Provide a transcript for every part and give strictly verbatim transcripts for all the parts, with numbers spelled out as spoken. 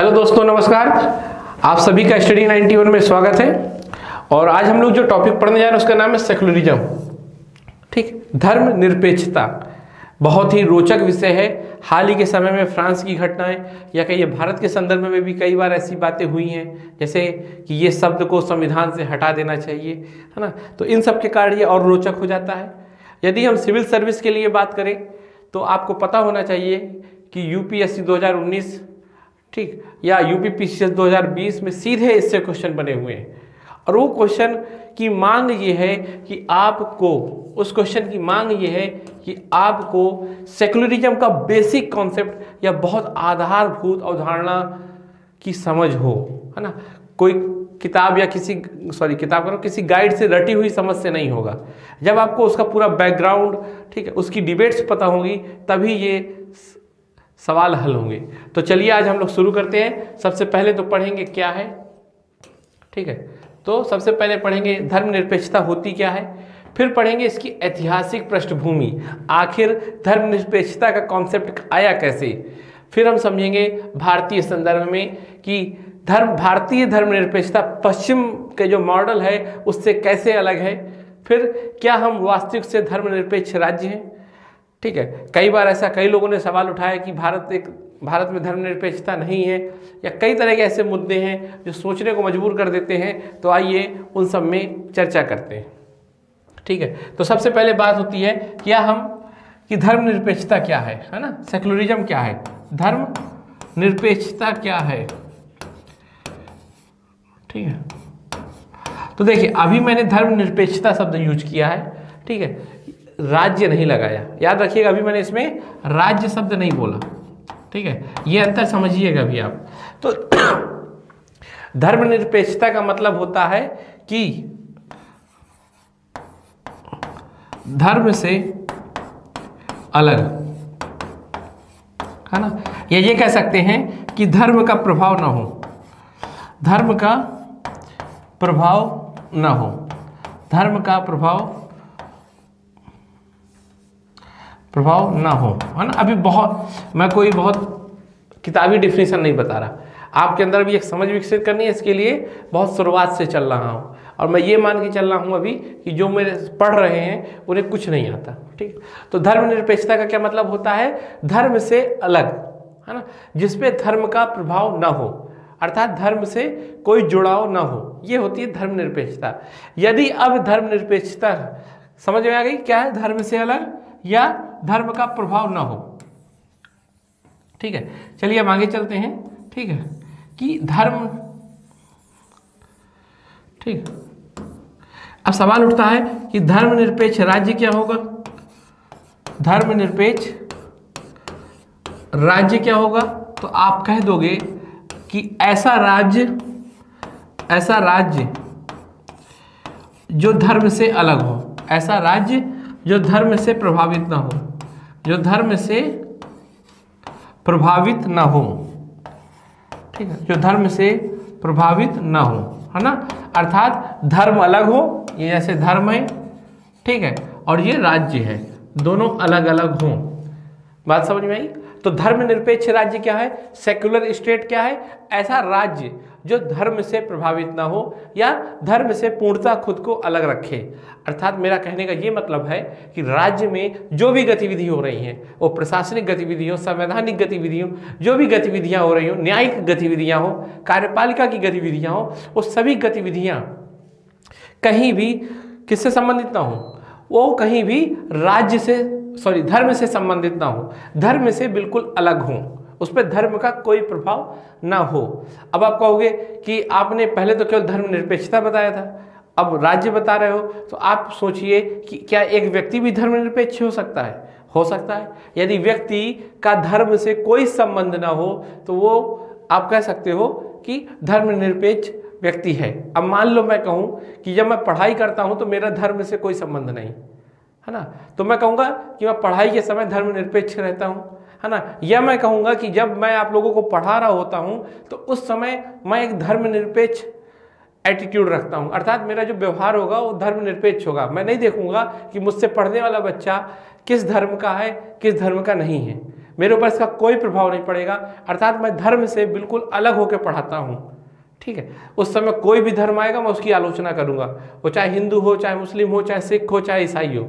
Hello दोस्तों, नमस्कार। आप सभी का स्टडी नाइन्टी वन में स्वागत है। और आज हम लोग जो टॉपिक पढ़ने जा रहे हैं उसका नाम है सेकुलरिज्म, ठीक, धर्मनिरपेक्षता। बहुत ही रोचक विषय है। हाल ही के समय में फ्रांस की घटनाएं या कहिए भारत के संदर्भ में भी कई बार ऐसी बातें हुई हैं, जैसे कि ये शब्द को संविधान से हटा देना चाहिए, है ना। तो इन सब के कारण ये और रोचक हो जाता है। यदि हम सिविल सर्विस के लिए बात करें तो आपको पता होना चाहिए कि यूपीएससी दो हज़ार उन्नीस, ठीक, या यूपीपीसीएस दो हज़ार बीस में सीधे इससे क्वेश्चन बने हुए हैं। और वो क्वेश्चन की मांग ये है कि आपको उस क्वेश्चन की मांग ये है कि आपको सेकुलरिज्म का बेसिक कॉन्सेप्ट या बहुत आधारभूत अवधारणा की समझ हो, है ना। कोई किताब या किसी सॉरी किताब करो किसी गाइड से रटी हुई समझ से नहीं होगा। जब आपको उसका पूरा बैकग्राउंड, ठीक है, उसकी डिबेट्स पता होंगी तभी ये सवाल हल होंगे। तो चलिए आज हम लोग शुरू करते हैं। सबसे पहले तो पढ़ेंगे क्या है, ठीक है। तो सबसे पहले पढ़ेंगे धर्मनिरपेक्षता होती क्या है, फिर पढ़ेंगे इसकी ऐतिहासिक पृष्ठभूमि, आखिर धर्मनिरपेक्षता का कॉन्सेप्ट आया कैसे। फिर हम समझेंगे भारतीय संदर्भ में कि धर्म भारतीय धर्मनिरपेक्षता पश्चिम के जो मॉडल है उससे कैसे अलग है। फिर क्या हम वास्तविक से धर्मनिरपेक्ष राज्य हैं, ठीक है। कई बार ऐसा कई लोगों ने सवाल उठाया कि भारत एक भारत में धर्मनिरपेक्षता नहीं है, या कई तरह के ऐसे मुद्दे हैं जो सोचने को मजबूर कर देते हैं। तो आइए उन सब में चर्चा करते हैं, ठीक है। तो सबसे पहले बात होती है क्या हम कि धर्मनिरपेक्षता क्या है, है ना। सेकुलरिज्म क्या है, धर्मनिरपेक्षता क्या है, ठीक है। तो देखिए, अभी मैंने धर्मनिरपेक्षता शब्द यूज किया है, ठीक है, राज्य नहीं लगाया। याद रखिएगा, अभी मैंने इसमें राज्य शब्द नहीं बोला, ठीक है। ये अंतर समझिएगा भी आप। तो धर्मनिरपेक्षता का मतलब होता है कि धर्म से अलग, है ना, या ये कह सकते हैं कि धर्म का प्रभाव ना हो, धर्म का प्रभाव ना हो, धर्म का प्रभाव प्रभाव ना हो, है ना। अभी बहुत मैं कोई बहुत किताबी डिफिनीशन नहीं बता रहा, आपके अंदर भी एक समझ विकसित करनी है। इसके लिए बहुत शुरुआत से चल रहा हूँ, और मैं ये मान के चल रहा हूँ अभी कि जो मेरे पढ़ रहे हैं उन्हें कुछ नहीं आता, ठीक। तो धर्मनिरपेक्षता का क्या मतलब होता है, धर्म से अलग, है ना, जिसपे धर्म का प्रभाव ना हो, अर्थात धर्म से कोई जुड़ाव ना हो। ये होती है धर्मनिरपेक्षता। यदि अब धर्मनिरपेक्षता समझ में आ गई क्या है, धर्म से अलग या धर्म का प्रभाव ना हो, ठीक है। चलिए हम आगे चलते हैं, ठीक है, कि धर्म, ठीक। अब सवाल उठता है कि धर्मनिरपेक्ष राज्य क्या होगा, धर्मनिरपेक्ष राज्य क्या होगा। तो आप कह दोगे कि ऐसा राज्य, ऐसा राज्य जो धर्म से अलग हो, ऐसा राज्य जो धर्म से प्रभावित ना हो, जो धर्म से प्रभावित ना हो, ठीक है, जो धर्म से प्रभावित ना हो, है ना। अर्थात धर्म अलग हो, ये जैसे धर्म है, ठीक है, और ये राज्य है, दोनों अलग अलग हों। बात समझ में आई। तो धर्मनिरपेक्ष राज्य क्या है, सेक्युलर स्टेट क्या है, ऐसा राज्य जो धर्म से प्रभावित ना हो या धर्म से पूर्णतः खुद को अलग रखे। अर्थात मेरा कहने का ये मतलब है कि राज्य में जो भी गतिविधि हो रही हैं, वो प्रशासनिक गतिविधियों, संवैधानिक गतिविधियों, जो भी गतिविधियां हो रही हों, न्यायिक गतिविधियां हों, कार्यपालिका की गतिविधियां हों, वो सभी गतिविधियां कहीं भी किससे संबंधित ना हों, वो कहीं भी राज्य से सॉरी धर्म से संबंधित ना हो, धर्म से बिल्कुल अलग हों, उस पर धर्म का कोई प्रभाव ना हो। अब आप कहोगे कि आपने पहले तो केवल धर्मनिरपेक्षता बताया था, अब राज्य बता रहे हो। तो आप सोचिए कि क्या एक व्यक्ति भी धर्मनिरपेक्ष हो सकता है, हो सकता है। यदि व्यक्ति का धर्म से कोई संबंध ना हो तो वो आप कह सकते हो कि धर्मनिरपेक्ष व्यक्ति है। अब मान लो मैं कहूँ कि जब मैं पढ़ाई करता हूँ तो मेरा धर्म से कोई संबंध नहीं, है ना, तो मैं कहूँगा कि मैं पढ़ाई के समय धर्मनिरपेक्ष रहता हूँ, है ना। यह मैं कहूँगा कि जब मैं आप लोगों को पढ़ा रहा होता हूँ तो उस समय मैं एक धर्मनिरपेक्ष एटीट्यूड रखता हूँ, अर्थात मेरा जो व्यवहार होगा वो धर्मनिरपेक्ष होगा। मैं नहीं देखूँगा कि मुझसे पढ़ने वाला बच्चा किस धर्म का है, किस धर्म का नहीं है। मेरे ऊपर इसका कोई प्रभाव नहीं पड़ेगा, अर्थात मैं धर्म से बिल्कुल अलग होकर पढ़ाता हूँ। ठीक है, उस समय कोई भी धर्म आएगा मैं उसकी आलोचना करूँगा, वो चाहे हिंदू हो, चाहे मुस्लिम हो, चाहे सिख हो, चाहे ईसाई हो।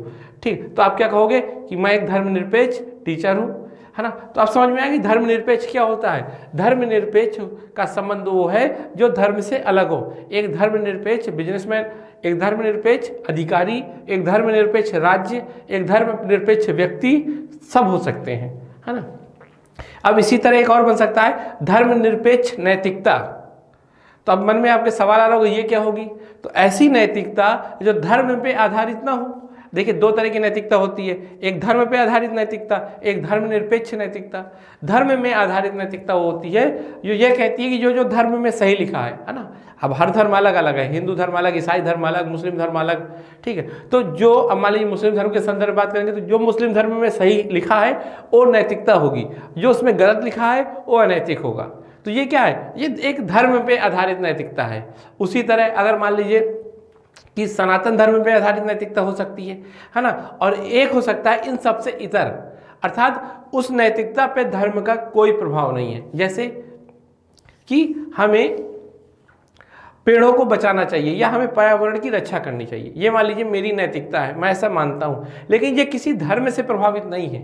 ठीक, तो आप क्या कहोगे कि मैं एक धर्मनिरपेक्ष टीचर हूँ, है ना। तो आप समझ में आएगी धर्मनिरपेक्ष क्या होता है। धर्मनिरपेक्ष का संबंध वो है जो धर्म से अलग हो। एक धर्मनिरपेक्ष बिजनेसमैन, एक धर्मनिरपेक्ष अधिकारी, एक धर्मनिरपेक्ष राज्य, एक धर्मनिरपेक्ष व्यक्ति, सब हो सकते हैं, है ना। अब इसी तरह एक और बन सकता है धर्मनिरपेक्ष नैतिकता। तो अब मन में आपके सवाल आ रहा होगा ये क्या होगी। तो ऐसी नैतिकता जो धर्म पे आधारित ना हो। देखिए दो तरह की नैतिकता होती है, एक धर्म पे आधारित नैतिकता, एक धर्मनिरपेक्ष नैतिकता। धर्म में आधारित नैतिकता वो होती है जो ये कहती है कि जो जो धर्म में सही लिखा है, है ना। अब हर धर्म अलग अलग है, हिंदू धर्म अलग, ईसाई धर्म अलग, मुस्लिम धर्म अलग। ठीक है, तो जो अब मान लीजिए मुस्लिम धर्म के संदर्भ में बात करेंगे तो जो मुस्लिम धर्म में सही लिखा है वो नैतिकता होगी, जो उसमें गलत लिखा है वो अनैतिक होगा। तो ये क्या है, ये एक धर्म पे आधारित नैतिकता है। उसी तरह अगर मान लीजिए कि सनातन धर्म पे आधारित नैतिकता हो सकती है, है ना। और एक हो सकता है इन सबसे इतर, अर्थात उस नैतिकता पे धर्म का कोई प्रभाव नहीं है। जैसे कि हमें पेड़ों को बचाना चाहिए या हमें पर्यावरण की रक्षा करनी चाहिए, ये मान लीजिए मेरी नैतिकता है, मैं ऐसा मानता हूँ, लेकिन ये किसी धर्म से प्रभावित नहीं है,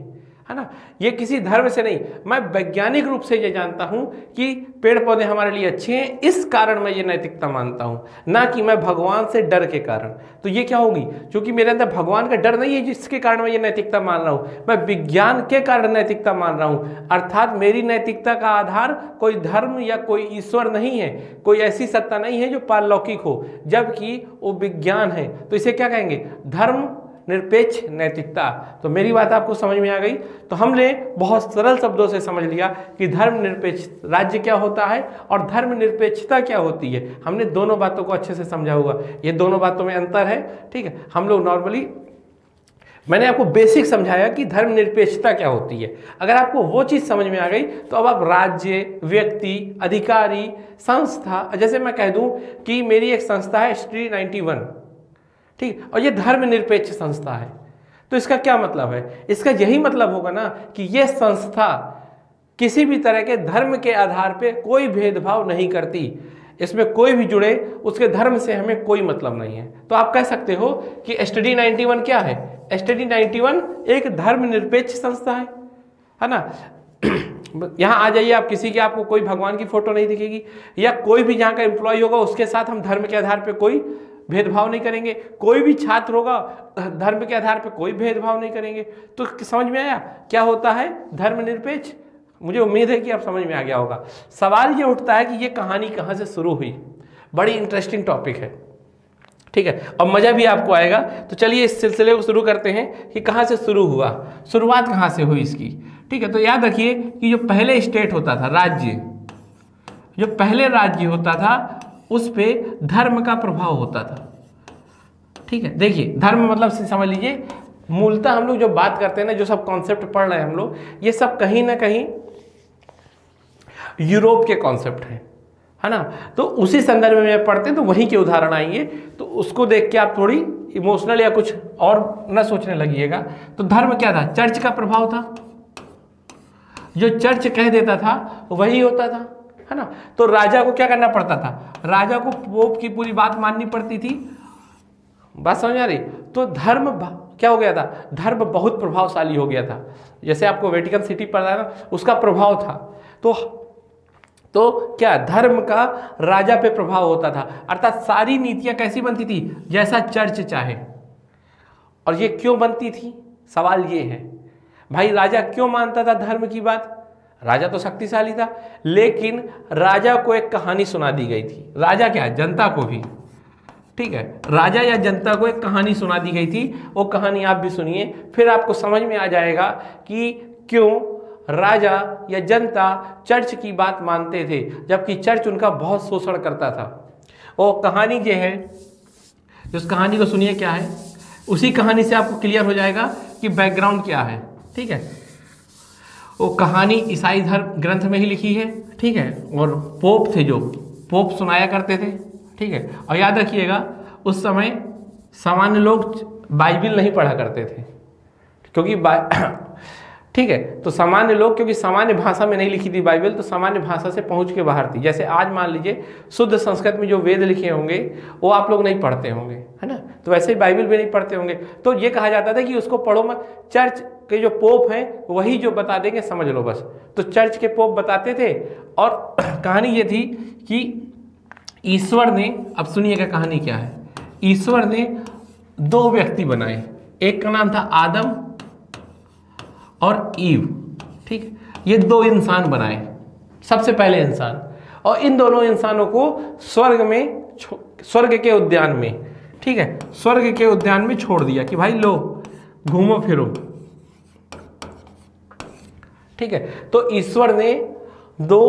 है ना। ये किसी धर्म से नहीं, मैं वैज्ञानिक रूप से ये जानता हूँ कि पेड़ पौधे हमारे लिए अच्छे हैं, इस कारण मैं ये नैतिकता मानता हूँ, ना कि मैं भगवान से डर के कारण। तो ये क्या होगी, क्योंकि मेरे अंदर भगवान का डर नहीं है जिसके कारण मैं ये नैतिकता मान रहा हूँ, मैं विज्ञान के कारण नैतिकता मान रहा हूँ। अर्थात मेरी नैतिकता का आधार कोई धर्म या कोई ईश्वर नहीं है, कोई ऐसी सत्ता नहीं है जो पारलौकिक हो, जबकि वो विज्ञान है। तो इसे क्या कहेंगे, धर्म निरपेक्ष नैतिकता। तो मेरी बात आपको समझ में आ गई। तो हमने बहुत सरल शब्दों से समझ लिया कि धर्मनिरपेक्ष राज्य क्या होता है और धर्मनिरपेक्षता क्या होती है। हमने दोनों बातों को अच्छे से समझा होगा, ये दोनों बातों में अंतर है। ठीक है, हम लोग नॉर्मली मैंने आपको बेसिक समझाया कि धर्मनिरपेक्षता क्या होती है। अगर आपको वो चीज़ समझ में आ गई तो अब आप राज्य, व्यक्ति, अधिकारी, संस्था, जैसे मैं कह दूँ कि मेरी एक संस्था है स्टडी नाइन्टी वन, ठीक, और ये धर्मनिरपेक्ष संस्था है, तो इसका क्या मतलब है। इसका यही मतलब होगा ना कि ये संस्था किसी भी तरह के धर्म के आधार पे कोई भेदभाव नहीं करती, इसमें कोई भी जुड़े उसके धर्म से हमें कोई मतलब नहीं है। तो आप कह सकते हो कि स्टडी नाइन्टी वन क्या है, स्टडी नाइन्टी वन एक धर्मनिरपेक्ष संस्था है, है ना। यहाँ आ जाइए आप किसी के, आपको कोई भगवान की फोटो नहीं दिखेगी, या कोई भी जहाँ का एम्प्लॉय होगा उसके साथ हम धर्म के आधार पर कोई भेदभाव नहीं करेंगे, कोई भी छात्र होगा धर्म के आधार पर कोई भेदभाव नहीं करेंगे। तो समझ में आया क्या होता है धर्मनिरपेक्ष। मुझे उम्मीद है कि आप समझ में आ गया होगा। सवाल ये उठता है कि ये कहानी कहाँ से शुरू हुई, बड़ी इंटरेस्टिंग टॉपिक है, ठीक है, और मज़ा भी आपको आएगा। तो चलिए इस सिलसिले को शुरू करते हैं कि कहाँ से शुरू हुआ, शुरुआत कहाँ से हुई इसकी। ठीक है, तो याद रखिए कि जो पहले स्टेट होता था, राज्य, जो पहले राज्य होता था उस पे धर्म का प्रभाव होता था। ठीक है, देखिए धर्म मतलब समझ लीजिए मूलतः हम लोग जो बात करते हैं ना, जो सब कॉन्सेप्ट पढ़ रहे हैं हम लोग, ये सब कहीं ना कहीं यूरोप के कॉन्सेप्ट हैं, है ना। तो उसी संदर्भ में पढ़ते हैं तो वहीं के उदाहरण आएंगे, तो उसको देख के आप थोड़ी इमोशनल या कुछ और न सोचने लगिएगा। तो धर्म क्या था, चर्च का प्रभाव था, जो चर्च कह देता था वही होता था, है ना। तो राजा को क्या करना पड़ता था, राजा को पोप की पूरी बात माननी पड़ती थी, बात समझ आ रही। तो धर्म क्या हो गया था, धर्म बहुत प्रभावशाली हो गया था, जैसे आपको वेटिकन सिटी पढ़ा है ना, उसका प्रभाव था। तो तो क्या धर्म का राजा पे प्रभाव होता था, अर्थात सारी नीतियां कैसी बनती थी, जैसा चर्च चाहे। और ये क्यों बनती थी, सवाल ये है भाई, राजा क्यों मानता था धर्म की बात। राजा तो शक्तिशाली था, लेकिन राजा को एक कहानी सुना दी गई थी, राजा क्या जनता को भी, ठीक है, राजा या जनता को एक कहानी सुना दी गई थी। वो कहानी आप भी सुनिए, फिर आपको समझ में आ जाएगा कि क्यों राजा या जनता चर्च की बात मानते थे, जबकि चर्च उनका बहुत शोषण करता था। वो कहानी ये है, उस कहानी को सुनिए क्या है, उसी कहानी से आपको क्लियर हो जाएगा कि बैकग्राउंड क्या है। ठीक है, वो कहानी ईसाई धर्म ग्रंथ में ही लिखी है, ठीक है, और पोप थे जो पोप सुनाया करते थे। ठीक है, और याद रखिएगा उस समय सामान्य लोग बाइबिल नहीं पढ़ा करते थे, क्योंकि ठीक है। तो सामान्य लोग, क्योंकि सामान्य भाषा में नहीं लिखी थी बाइबल, तो सामान्य भाषा से पहुंच के बाहर थी। जैसे आज मान लीजिए शुद्ध संस्कृत में जो वेद लिखे होंगे वो आप लोग नहीं पढ़ते होंगे, है ना, तो वैसे ही बाइबल भी नहीं पढ़ते होंगे। तो ये कहा जाता था कि उसको पढ़ो मत, चर्च के जो पोप हैं वही जो बता देंगे समझ लो बस। तो चर्च के पोप बताते थे। और कहानी ये थी कि ईश्वर ने, अब सुनिएगा कहानी क्या है, ईश्वर ने दो व्यक्ति बनाए, एक का नाम था आदम और ईव, ठीक है। ये दो इंसान बनाए, सबसे पहले इंसान, और इन दोनों इंसानों को स्वर्ग में, स्वर्ग के उद्यान में, ठीक है, स्वर्ग के उद्यान में छोड़ दिया कि भाई लो घूमो फिरो, ठीक है। तो ईश्वर ने दो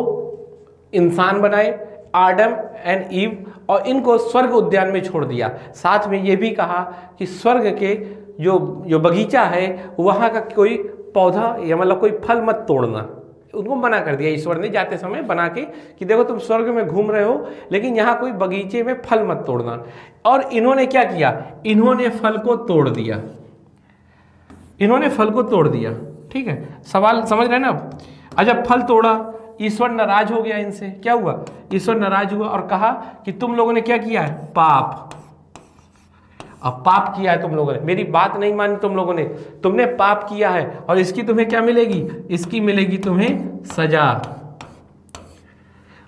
इंसान बनाए, आदम एंड ईव, और इनको स्वर्ग उद्यान में छोड़ दिया। साथ में ये भी कहा कि स्वर्ग के जो जो बगीचा है वहाँ का कोई पौधा या मतलब कोई फल मत तोड़ना, उनको मना कर दिया ईश्वर ने जाते समय बना के कि देखो तुम स्वर्ग में घूम रहे हो लेकिन यहाँ कोई बगीचे में फल मत तोड़ना। और इन्होंने क्या किया, इन्होंने फल को तोड़ दिया, इन्होंने फल को तोड़ दिया, ठीक है। सवाल समझ रहे हैं ना आप। अच्छा, फल तोड़ा, ईश्वर नाराज हो गया इनसे। क्या हुआ, ईश्वर नाराज हुआ और कहा कि तुम लोगों ने क्या किया है, पाप, अब पाप किया है तुम लोगों ने, मेरी बात नहीं मानी तुम लोगों ने, तुमने पाप किया है और इसकी तुम्हें क्या मिलेगी, इसकी मिलेगी तुम्हें सजा।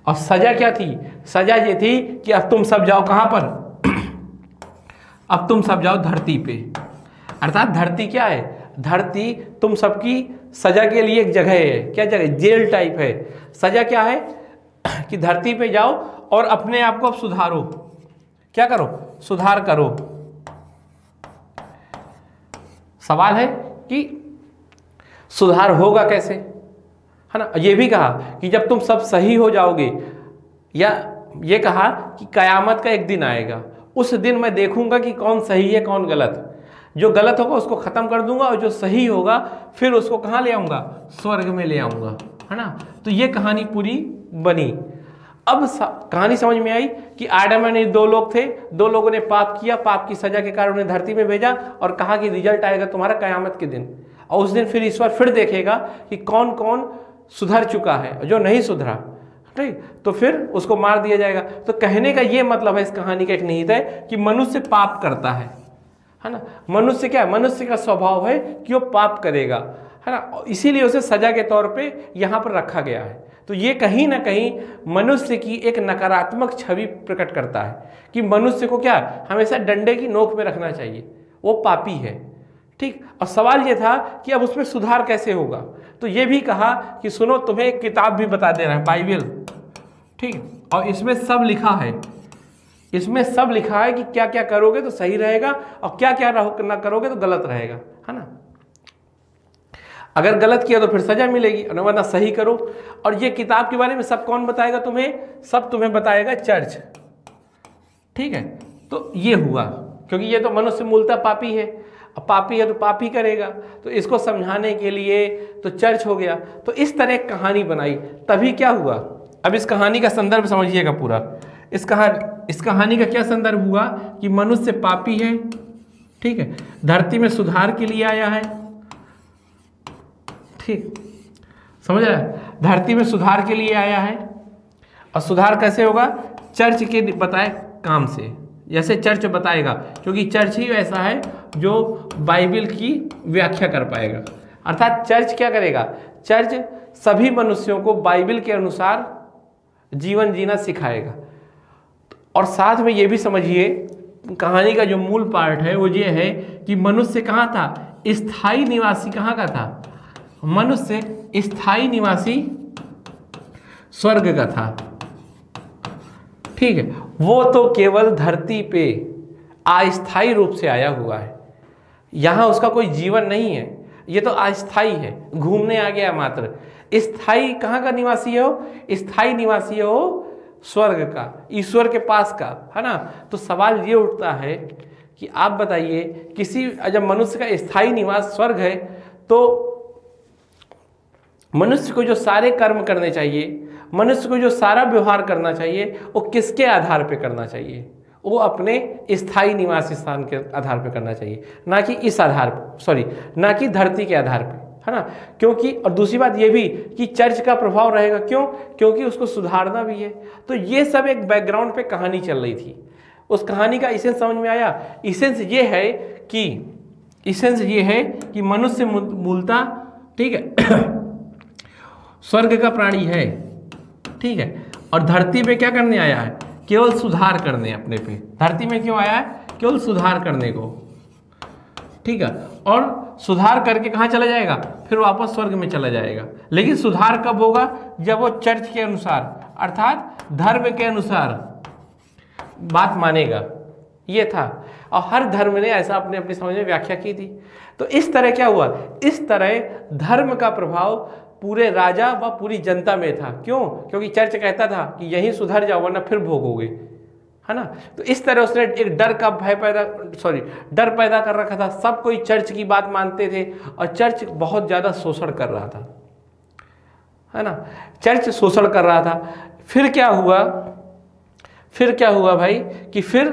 और सजा क्या थी, सजा ये थी कि अब तुम सब जाओ कहां पर, अब तुम सब जाओ धरती पे। अर्थात धरती क्या है, धरती तुम सबकी सजा के लिए एक जगह है। क्या जगह, जेल टाइप है। सजा क्या है कि धरती पे जाओ और अपने आप को अब सुधारो, क्या करो, सुधार करो। सवाल है कि सुधार होगा कैसे, है ना। ये भी कहा कि जब तुम सब सही हो जाओगे, या ये कहा कि कयामत का एक दिन आएगा, उस दिन मैं देखूंगा कि कौन सही है कौन गलत, जो गलत होगा उसको ख़त्म कर दूंगा और जो सही होगा फिर उसको कहाँ ले आऊँगा, स्वर्ग में ले आऊँगा, है ना। तो ये कहानी पूरी बनी। अब कहानी समझ में आई कि आदम और ईव दो लोग थे, दो लोगों ने पाप किया, पाप की सजा के कारण उन्हें धरती में भेजा और कहा कि रिजल्ट आएगा तुम्हारा कयामत के दिन, और उस दिन फिर ईश्वर फिर देखेगा कि कौन कौन सुधर चुका है और जो नहीं सुधरा, ठीक, तो फिर उसको मार दिया जाएगा। तो कहने का ये मतलब है, इस कहानी का एक निहित है कि मनुष्य पाप करता है, है ना। मनुष्य क्या है, मनुष्य का स्वभाव है कि वो पाप करेगा, है ना, इसीलिए उसे सजा के तौर पे यहाँ पर रखा गया है। तो ये कहीं ना कहीं मनुष्य की एक नकारात्मक छवि प्रकट करता है कि मनुष्य को क्या हमेशा डंडे की नोक में रखना चाहिए, वो पापी है, ठीक। और सवाल ये था कि अब उसमें सुधार कैसे होगा। तो ये भी कहा कि सुनो तुम्हें एक किताब भी बता दे रहा है, बाइबल, ठीक, और इसमें सब लिखा है, इसमें सब लिखा है कि क्या क्या करोगे तो सही रहेगा और क्या क्या ना करोगे तो गलत रहेगा, है ना। अगर गलत किया तो फिर सजा मिलेगी और वरना सही करो। और ये किताब के बारे में सब कौन बताएगा तुम्हें, सब तुम्हें बताएगा चर्च, ठीक है। तो ये हुआ, क्योंकि ये तो मनुष्य मूलतः पापी है, अब पापी है तो पापी करेगा, तो इसको समझाने के लिए तो चर्च हो गया। तो इस तरह एक कहानी बनाई। तभी क्या हुआ, अब इस कहानी का संदर्भ समझिएगा पूरा। इस कहानी इस कहानी का क्या संदर्भ हुआ कि मनुष्य पापी है, ठीक है, धरती में सुधार के लिए आया है, ठीक, समझ रहा है, धरती में सुधार के लिए आया है। और सुधार कैसे होगा, चर्च के बताए काम से, जैसे चर्च बताएगा, क्योंकि चर्च ही ऐसा है जो बाइबल की व्याख्या कर पाएगा। अर्थात चर्च क्या करेगा, चर्च सभी मनुष्यों को बाइबल के अनुसार जीवन जीना सिखाएगा। और साथ में ये भी समझिए, कहानी का जो मूल पार्ट है वो ये है कि मनुष्य कहाँ था, स्थायी निवासी, कहाँ का था मनुष्य, स्थायी निवासी स्वर्ग का था, ठीक है। वो तो केवल धरती पे अस्थायी रूप से आया हुआ है, यहाँ उसका कोई जीवन नहीं है, ये तो अस्थायी है, घूमने आ गया मात्र। स्थायी कहाँ का निवासी हो, स्थायी निवासी हो स्वर्ग का, ईश्वर के पास का, है ना। तो सवाल ये उठता है कि आप बताइए, किसी जब मनुष्य का स्थायी निवास स्वर्ग है तो मनुष्य को जो सारे कर्म करने चाहिए, मनुष्य को जो सारा व्यवहार करना चाहिए, वो किसके आधार पे करना चाहिए, वो अपने स्थायी निवास स्थान के आधार पे करना चाहिए, ना कि इस आधार पर, सॉरी, ना कि धरती के आधार पे, है ना, क्योंकि और दूसरी बात ये भी कि चर्च का प्रभाव रहेगा, क्यों, क्योंकि उसको सुधारना भी है। तो ये सब एक बैकग्राउंड पे कहानी चल रही थी, उस कहानी का एसेंस समझ में आया। एसेंस ये है कि एसेंस ये है कि मनुष्य मूलतः, ठीक है, स्वर्ग का प्राणी है, ठीक है, और धरती पे क्या करने आया है, केवल सुधार करने अपने पे। धरती में क्यों आया है, केवल सुधार करने को, ठीक है, और सुधार करके कहाँ चला जाएगा, फिर वापस स्वर्ग में चला जाएगा। लेकिन सुधार कब होगा, जब वो चर्च के अनुसार अर्थात धर्म के अनुसार बात मानेगा, ये था। और हर धर्म ने ऐसा अपने अपनी समझ में व्याख्या की थी। तो इस तरह क्या हुआ, इस तरह धर्म का प्रभाव पूरे राजा व पूरी जनता में था। क्यों, क्योंकि चर्च कहता था कि यहीं सुधर जाओ वरना फिर भोगोगे, है ना। तो इस तरह उसने एक डर का भय पैदा सॉरी डर पैदा कर रखा था। सब कोई चर्च की बात मानते थे और चर्च बहुत ज़्यादा शोषण कर रहा था, है ना, चर्च शोषण कर रहा था। फिर क्या हुआ, फिर क्या हुआ भाई कि फिर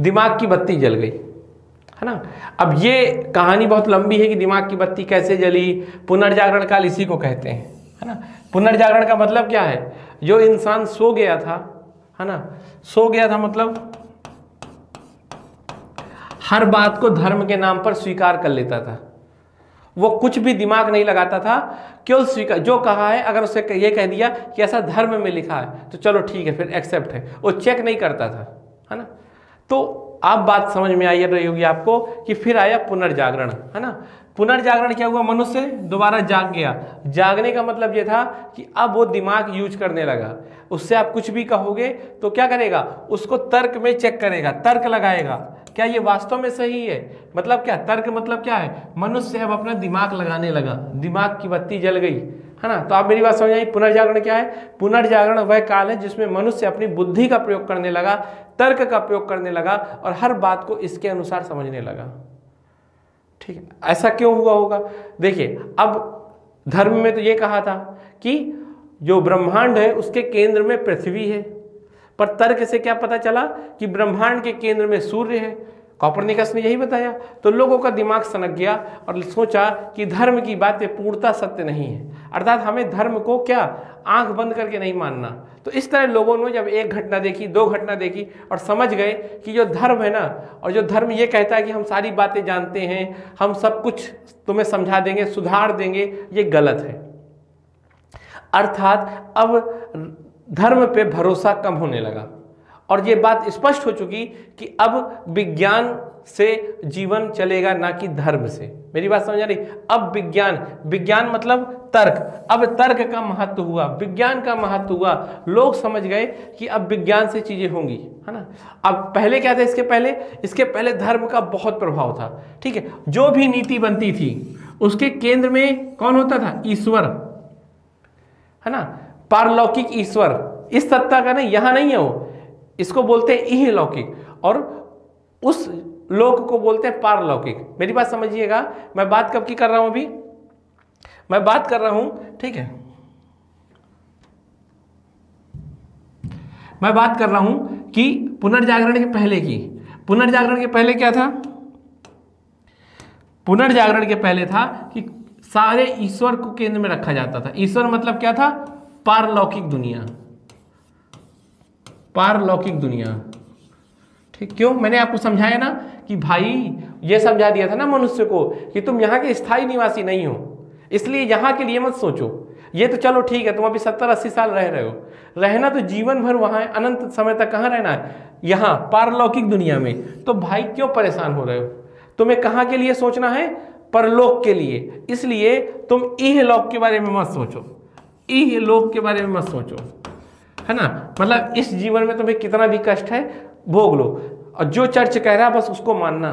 दिमाग की बत्ती जल गई, है ना। अब ये कहानी बहुत लंबी है कि दिमाग की बत्ती कैसे जली। पुनर्जागरण काल इसी को कहते हैं, है ना। पुनर्जागरण का मतलब क्या है, जो इंसान सो गया था, है ना, सो गया था मतलब हर बात को धर्म के नाम पर स्वीकार कर लेता था, वो कुछ भी दिमाग नहीं लगाता था, केवल स्वीकार जो कहा है। अगर उसे ये कह दिया कि ऐसा धर्म में लिखा है तो चलो ठीक है फिर एक्सेप्ट है, वो चेक नहीं करता था, है ना। तो आप बात समझ में आई रही होगी आपको कि फिर आया पुनर्जागरण, है ना। पुनर्जागरण क्या हुआ, मनुष्य दोबारा जाग गया। जागने का मतलब ये था कि अब वो दिमाग यूज करने लगा, उससे आप कुछ भी कहोगे तो क्या करेगा, उसको तर्क में चेक करेगा, तर्क लगाएगा क्या ये वास्तव में सही है। मतलब क्या, तर्क मतलब क्या है, मनुष्य अब अपना दिमाग लगाने लगा, दिमाग की बत्ती जल गई, है ना। तो आप मेरी बात समझ आई, पुनर्जागरण क्या है। पुनर्जागरण वह काल है जिसमें मनुष्य अपनी बुद्धि का प्रयोग करने लगा, तर्क का प्रयोग करने लगा और हर बात को इसके अनुसार समझने लगा, ठीक है। ऐसा क्यों हुआ होगा, देखिए अब धर्म में तो ये कहा था कि जो ब्रह्मांड है उसके केंद्र में पृथ्वी है, पर तर्क से क्या पता चला कि ब्रह्मांड के केंद्र में सूर्य है, कॉपरनिकस ने यही बताया। तो लोगों का दिमाग सनक गया और सोचा कि धर्म की बातें पूर्णतः सत्य नहीं है, अर्थात हमें धर्म को क्या आंख बंद करके नहीं मानना। तो इस तरह लोगों ने जब एक घटना देखी, दो घटना देखी और समझ गए कि जो धर्म है ना, और जो धर्म ये कहता है कि हम सारी बातें जानते हैं, हम सब कुछ तुम्हें समझा देंगे, सुधार देंगे, ये गलत है। अर्थात अब धर्म पे भरोसा कम होने लगा और ये बात स्पष्ट हो चुकी कि अब विज्ञान से जीवन चलेगा ना कि धर्म से। मेरी बात समझ आ रही। अब विज्ञान, विज्ञान मतलब तर्क, अब तर्क का महत्व हुआ, विज्ञान का महत्व हुआ, लोग समझ गए कि अब विज्ञान से चीज़ें होंगी, है ना। अब पहले क्या था, इसके पहले इसके पहले धर्म का बहुत प्रभाव था, ठीक है। जो भी नीति बनती थी उसके केंद्र में कौन होता था, ईश्वर, है ना, पारलौकिक ईश्वर। इस सत्ता का नहीं, यहाँ नहीं है वो, इसको बोलते हैं इहलौकिक और उस लोक को बोलते हैं पारलौकिक। मेरी बात समझिएगा, मैं बात कब की कर रहा हूं, अभी मैं बात कर रहा हूं, ठीक है, मैं बात कर रहा हूं कि पुनर्जागरण के पहले की। पुनर्जागरण के पहले क्या था, पुनर्जागरण के पहले था कि सारे ईश्वर को केंद्र में रखा जाता था। ईश्वर मतलब क्या था, पारलौकिक दुनिया, पारलौकिक दुनिया, ठीक। क्यों, मैंने आपको समझाया ना कि भाई ये समझा दिया था ना मनुष्य को कि तुम यहाँ के स्थायी निवासी नहीं हो, इसलिए यहाँ के लिए मत सोचो, ये तो चलो ठीक है तुम अभी सत्तर अस्सी साल रह रहे हो, रहना तो जीवन भर वहाँ है, अनंत समय तक कहाँ रहना है, यहाँ पारलौकिक दुनिया में। तो भाई क्यों परेशान हो रहे हो, तुम्हें कहाँ के लिए सोचना है, परलोक के लिए, इसलिए तुम इहलोक के बारे में मत सोचो, इहलोक के बारे में मत सोचो, है ना। मतलब इस जीवन में तुम्हें कितना भी कष्ट है भोग लो, और जो चर्च कह रहा है बस उसको मानना।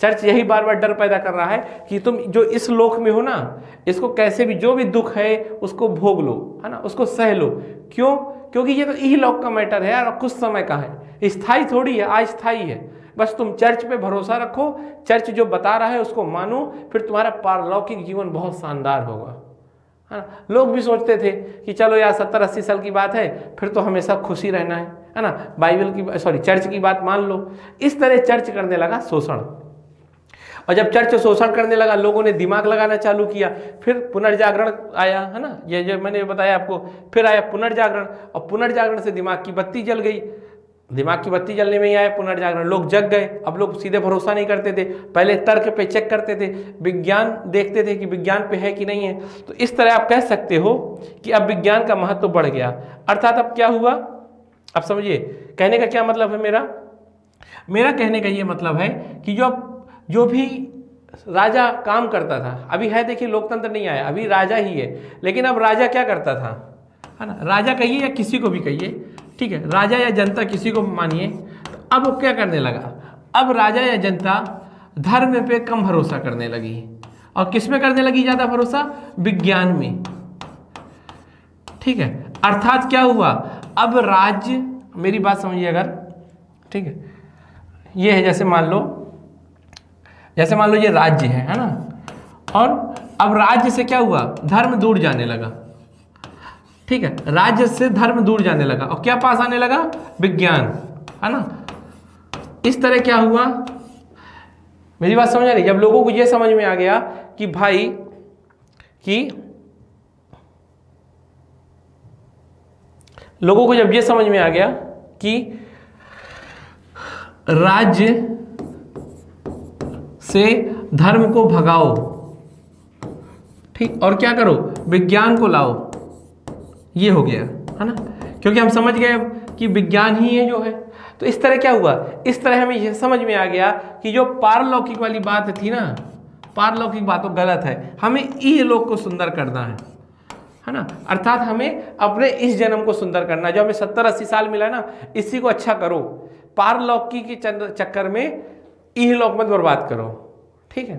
चर्च यही बार बार डर पैदा कर रहा है कि तुम जो इस लोक में हो ना, इसको कैसे भी जो भी दुख है उसको भोग लो, है ना, उसको सह लो। क्यों, क्योंकि ये तो इहलोक का मैटर है और कुछ समय का है, स्थायी थोड़ी है, अस्थायी है। बस तुम चर्च पे भरोसा रखो, चर्च जो बता रहा है उसको मानो, फिर तुम्हारा पारलौकिक जीवन बहुत शानदार होगा, है ना। लोग भी सोचते थे कि चलो यार सत्तर अस्सी साल की बात है, फिर तो हमेशा खुशी रहना है, है ना, बाइबल की सॉरी चर्च की बात मान लो। इस तरह चर्च करने लगा शोषण। और जब चर्च शोषण करने लगा, लोगों ने दिमाग लगाना चालू किया, फिर पुनर्जागरण आया, है ना, ये जो मैंने बताया आपको, फिर आया पुनर्जागरण, और पुनर्जागरण से दिमाग की बत्ती जल गई, दिमाग की बत्ती जलने में ही आया पुनर्जागरण, लोग जग गए। अब लोग सीधे भरोसा नहीं करते थे, पहले तर्क पे चेक करते थे, विज्ञान देखते थे कि विज्ञान पे है कि नहीं है। तो इस तरह आप कह सकते हो कि अब विज्ञान का महत्व तो बढ़ गया। अर्थात अब क्या हुआ, आप समझिए कहने का क्या मतलब है मेरा, मेरा कहने का ये मतलब है कि जो जो भी राजा काम करता था, अभी है देखिए लोकतंत्र नहीं आया, अभी राजा ही है, लेकिन अब राजा क्या करता था, है ना, राजा कहिए या किसी को भी कहिए, ठीक है, राजा या जनता किसी को मानिए, तो अब वो क्या करने लगा, अब राजा या जनता धर्म पे कम भरोसा करने लगी, और किस में करने लगी ज़्यादा भरोसा, विज्ञान में, ठीक है। अर्थात क्या हुआ, अब राज्य, मेरी बात समझिए अगर, ठीक है, ये है, जैसे मान लो, जैसे मान लो ये राज्य है, है ना, और अब राज्य से क्या हुआ, धर्म दूर जाने लगा, ठीक है, राज्य से धर्म दूर जाने लगा, और क्या पास आने लगा, विज्ञान, है ना। इस तरह क्या हुआ, मेरी बात समझ आ रही, जब लोगों को यह समझ में आ गया कि भाई कि लोगों को जब यह समझ में आ गया कि राज्य से धर्म को भगाओ, ठीक, और क्या करो, विज्ञान को लाओ, ये हो गया, है ना, क्योंकि हम समझ गए कि विज्ञान ही है जो है। तो इस तरह क्या हुआ, इस तरह हमें यह समझ में आ गया कि जो पारलौकिक वाली बात थी ना, पारलौकिक बातों गलत है, हमें ये लोग को सुंदर करना है, है ना। अर्थात हमें अपने इस जन्म को सुंदर करना, जो हमें सत्तर अस्सी साल मिला ना, इसी को अच्छा करो, पारलौकिक के चक्कर में इहलोक मत बर्बाद करो, ठीक है।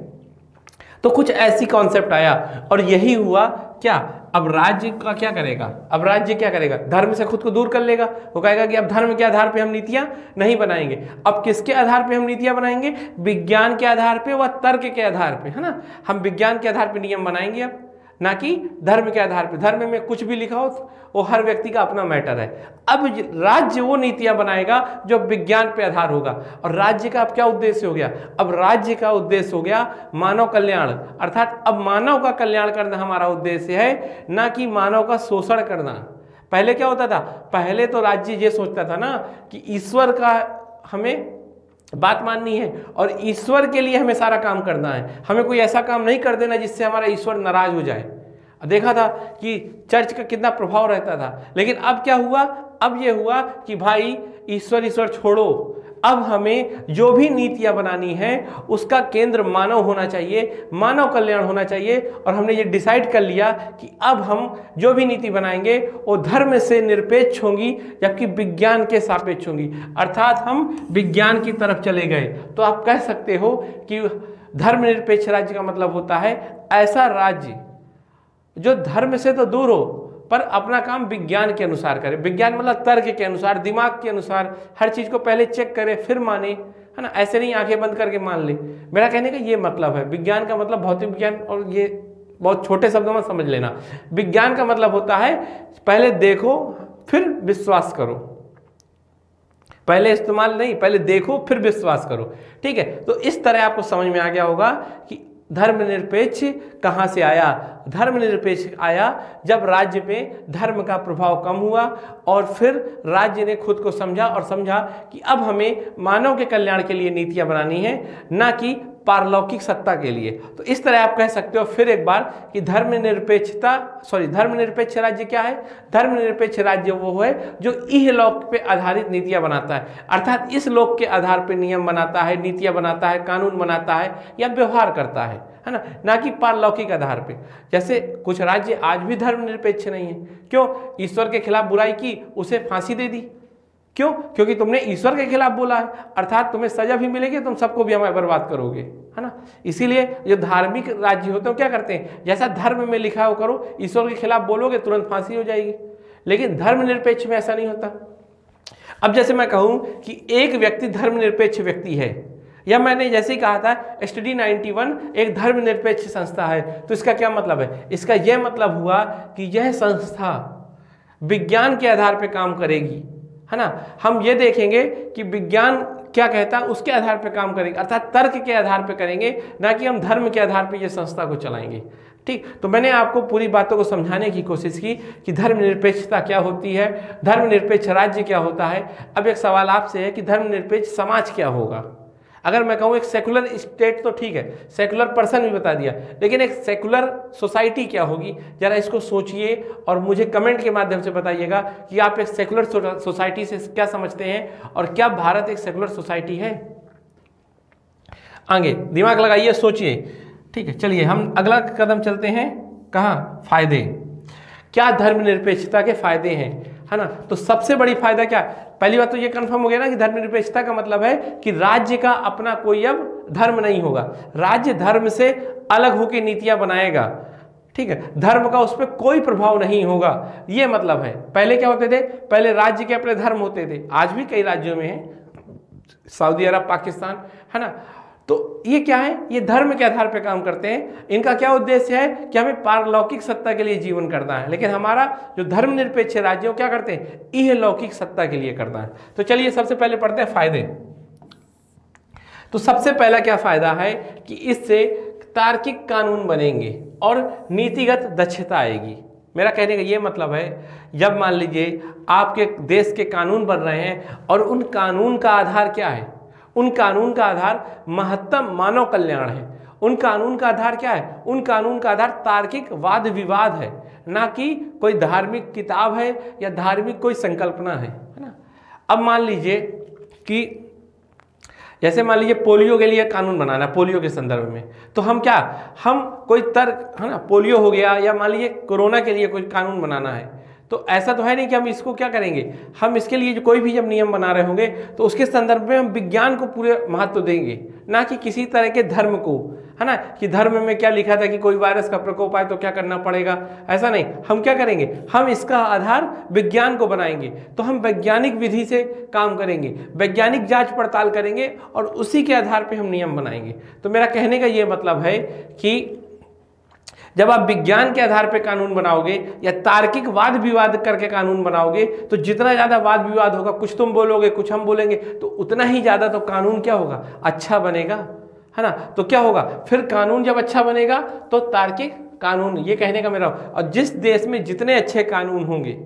तो कुछ ऐसी कॉन्सेप्ट आया, और यही हुआ क्या, अब राज्य का क्या करेगा, अब राज्य क्या करेगा, धर्म से खुद को दूर कर लेगा, वो कहेगा कि अब धर्म के आधार पे हम नीतियां नहीं बनाएंगे, अब किसके आधार पे हम नीतियां बनाएंगे, विज्ञान के आधार पे व तर्क के आधार पे, है ना, हम विज्ञान के आधार पे नियम बनाएंगे, अब ना कि धर्म के आधार पर। धर्म में कुछ भी लिखा हो, वो हर व्यक्ति का अपना मैटर है। अब राज्य वो नीतियां बनाएगा जो विज्ञान पे आधार होगा, और राज्य का अब क्या उद्देश्य हो गया, अब राज्य का उद्देश्य हो गया मानव कल्याण। अर्थात अब मानव का कल्याण करना हमारा उद्देश्य है, ना कि मानव का शोषण करना। पहले क्या होता था, पहले तो राज्य ये सोचता था ना कि ईश्वर का हमें बात माननी है और ईश्वर के लिए हमें सारा काम करना है, हमें कोई ऐसा काम नहीं कर देना जिससे हमारा ईश्वर नाराज हो जाए। देखा था कि चर्च का कितना प्रभाव रहता था। लेकिन अब क्या हुआ, अब ये हुआ कि भाई ईश्वर ईश्वर छोड़ो, अब हमें जो भी नीतियां बनानी है उसका केंद्र मानव होना चाहिए, मानव कल्याण होना चाहिए। और हमने ये डिसाइड कर लिया कि अब हम जो भी नीति बनाएंगे वो धर्म से निरपेक्ष होंगी, जबकि विज्ञान के सापेक्ष होंगी। अर्थात हम विज्ञान की तरफ चले गए। तो आप कह सकते हो कि धर्मनिरपेक्ष राज्य का मतलब होता है ऐसा राज्य जो धर्म से तो दूर हो पर अपना काम विज्ञान के अनुसार करे। विज्ञान मतलब तर्क के अनुसार, दिमाग के अनुसार, हर चीज़ को पहले चेक करे फिर माने, है ना, ऐसे नहीं आंखें बंद करके मान ले। मेरा कहने का ये मतलब है। विज्ञान का मतलब भौतिक विज्ञान, और ये बहुत छोटे शब्दों में समझ लेना। विज्ञान का मतलब होता है पहले देखो फिर विश्वास करो, पहले इस्तेमाल नहीं, पहले देखो फिर विश्वास करो, ठीक है। तो इस तरह आपको समझ में आ गया होगा कि धर्मनिरपेक्ष कहाँ से आया। धर्मनिरपेक्ष आया जब राज्य पे धर्म का प्रभाव कम हुआ और फिर राज्य ने खुद को समझा और समझा कि अब हमें मानव के कल्याण के लिए नीतियाँ बनानी है, ना कि पारलौकिक सत्ता के लिए। तो इस तरह आप कह सकते हो फिर एक बार कि धर्मनिरपेक्षता सॉरी धर्मनिरपेक्ष राज्य क्या है। धर्मनिरपेक्ष राज्य वो है जो इहलोक पे आधारित नीतियां बनाता है। अर्थात इस लोक के आधार पे नियम बनाता है, नीतियां बनाता है, कानून बनाता है या व्यवहार करता है, है ना, ना कि पारलौकिक आधार पे। जैसे कुछ राज्य आज भी धर्मनिरपेक्ष नहीं है। क्यों? ईश्वर के खिलाफ बुराई की, उसे फांसी दे दी। क्यों? क्योंकि तुमने ईश्वर के खिलाफ बोला है, अर्थात तुम्हें सजा भी मिलेगी, तुम सबको भी हमें बर्बाद करोगे, है ना। इसीलिए जो धार्मिक राज्य होते हैं क्या करते हैं, जैसा धर्म में लिखा हो करो, ईश्वर के खिलाफ बोलोगे तुरंत फांसी हो जाएगी। लेकिन धर्मनिरपेक्ष में ऐसा नहीं होता। अब जैसे मैं कहूं कि एक व्यक्ति धर्मनिरपेक्ष व्यक्ति है, या मैंने जैसे ही कहा था स्टडी इक्यानवे एक धर्मनिरपेक्ष संस्था है, तो इसका क्या मतलब है? इसका यह मतलब हुआ कि यह संस्था विज्ञान के आधार पर काम करेगी, है ना। हम ये देखेंगे कि विज्ञान क्या कहता है उसके आधार पर काम करेंगे, अर्थात तर्क के आधार पर करेंगे, ना कि हम धर्म के आधार पर यह संस्था को चलाएंगे। ठीक, तो मैंने आपको पूरी बातों को समझाने की कोशिश की कि धर्मनिरपेक्षता क्या होती है, धर्मनिरपेक्ष राज्य क्या होता है। अब एक सवाल आपसे है कि धर्मनिरपेक्ष समाज क्या होगा। अगर मैं कहूँ एक सेकुलर स्टेट तो ठीक है, सेकुलर पर्सन भी बता दिया, लेकिन एक सेकुलर सोसाइटी क्या होगी, जरा इसको सोचिए और मुझे कमेंट के माध्यम से बताइएगा कि आप एक सेकुलर सोसाइटी से क्या समझते हैं और क्या भारत एक सेकुलर सोसाइटी है। आगे दिमाग लगाइए, सोचिए। ठीक है, चलिए हम अगला कदम चलते हैं, कहाँ, फायदे। क्या धर्मनिरपेक्षता के फायदे हैं, है ना। तो सबसे बड़ी फायदा क्या, पहली बात तो ये कंफर्म हो गया ना कि धर्मनिरपेक्षता का मतलब है कि राज्य का अपना कोई अब धर्म नहीं होगा, राज्य धर्म से अलग होकर नीतियां बनाएगा। ठीक है, धर्म का उस पर कोई प्रभाव नहीं होगा, ये मतलब है। पहले क्या होते थे, पहले राज्य के अपने धर्म होते थे, आज भी कई राज्यों में है, सऊदी अरब, पाकिस्तान, है ना। तो ये क्या है, ये धर्म के आधार पर काम करते हैं। इनका क्या उद्देश्य है कि हमें पारलौकिक सत्ता के लिए जीवन करना है, लेकिन हमारा जो धर्मनिरपेक्ष राज्य है वो क्या करते हैं, इह लौकिक सत्ता के लिए करना है। तो चलिए सबसे पहले पढ़ते हैं फायदे। तो सबसे पहला क्या फायदा है कि इससे तार्किक कानून बनेंगे और नीतिगत दक्षता आएगी। मेरा कहने का ये मतलब है, जब मान लीजिए आपके देश के कानून बन रहे हैं और उन कानून का आधार क्या है, उन कानून का आधार महत्तम मानव कल्याण है, उन कानून का आधार क्या है, उन कानून का आधार तार्किक वाद विवाद है, ना कि कोई धार्मिक किताब है या धार्मिक कोई संकल्पना है, है ना। अब मान लीजिए कि जैसे मान लीजिए पोलियो के लिए कानून बनाना, पोलियो के संदर्भ में, तो हम क्या, हम कोई तर्क, है ना, पोलियो हो गया, या मान लीजिए कोरोना के लिए कोई कानून बनाना है, तो ऐसा तो है नहीं कि हम इसको क्या करेंगे, हम इसके लिए जो कोई भी जब नियम बना रहे होंगे तो उसके संदर्भ में हम विज्ञान को पूरे महत्व देंगे, ना कि किसी तरह के धर्म को, है ना, कि धर्म में क्या लिखा था कि कोई वायरस का प्रकोप आए तो क्या करना पड़ेगा, ऐसा नहीं। हम क्या करेंगे, हम इसका आधार विज्ञान को बनाएंगे, तो हम वैज्ञानिक विधि से काम करेंगे, वैज्ञानिक जांच पड़ताल करेंगे और उसी के आधार पर हम नियम बनाएंगे। तो मेरा कहने का ये मतलब है कि जब आप विज्ञान के आधार पर कानून बनाओगे या तार्किक वाद विवाद करके कानून बनाओगे, तो जितना ज़्यादा वाद विवाद होगा, कुछ तुम बोलोगे कुछ हम बोलेंगे, तो उतना ही ज़्यादा तो कानून क्या होगा, अच्छा बनेगा, है ना। तो क्या होगा फिर, कानून जब अच्छा बनेगा तो तार्किक कानून, ये कहने का मेरा। और जिस देश में जितने अच्छे कानून होंगे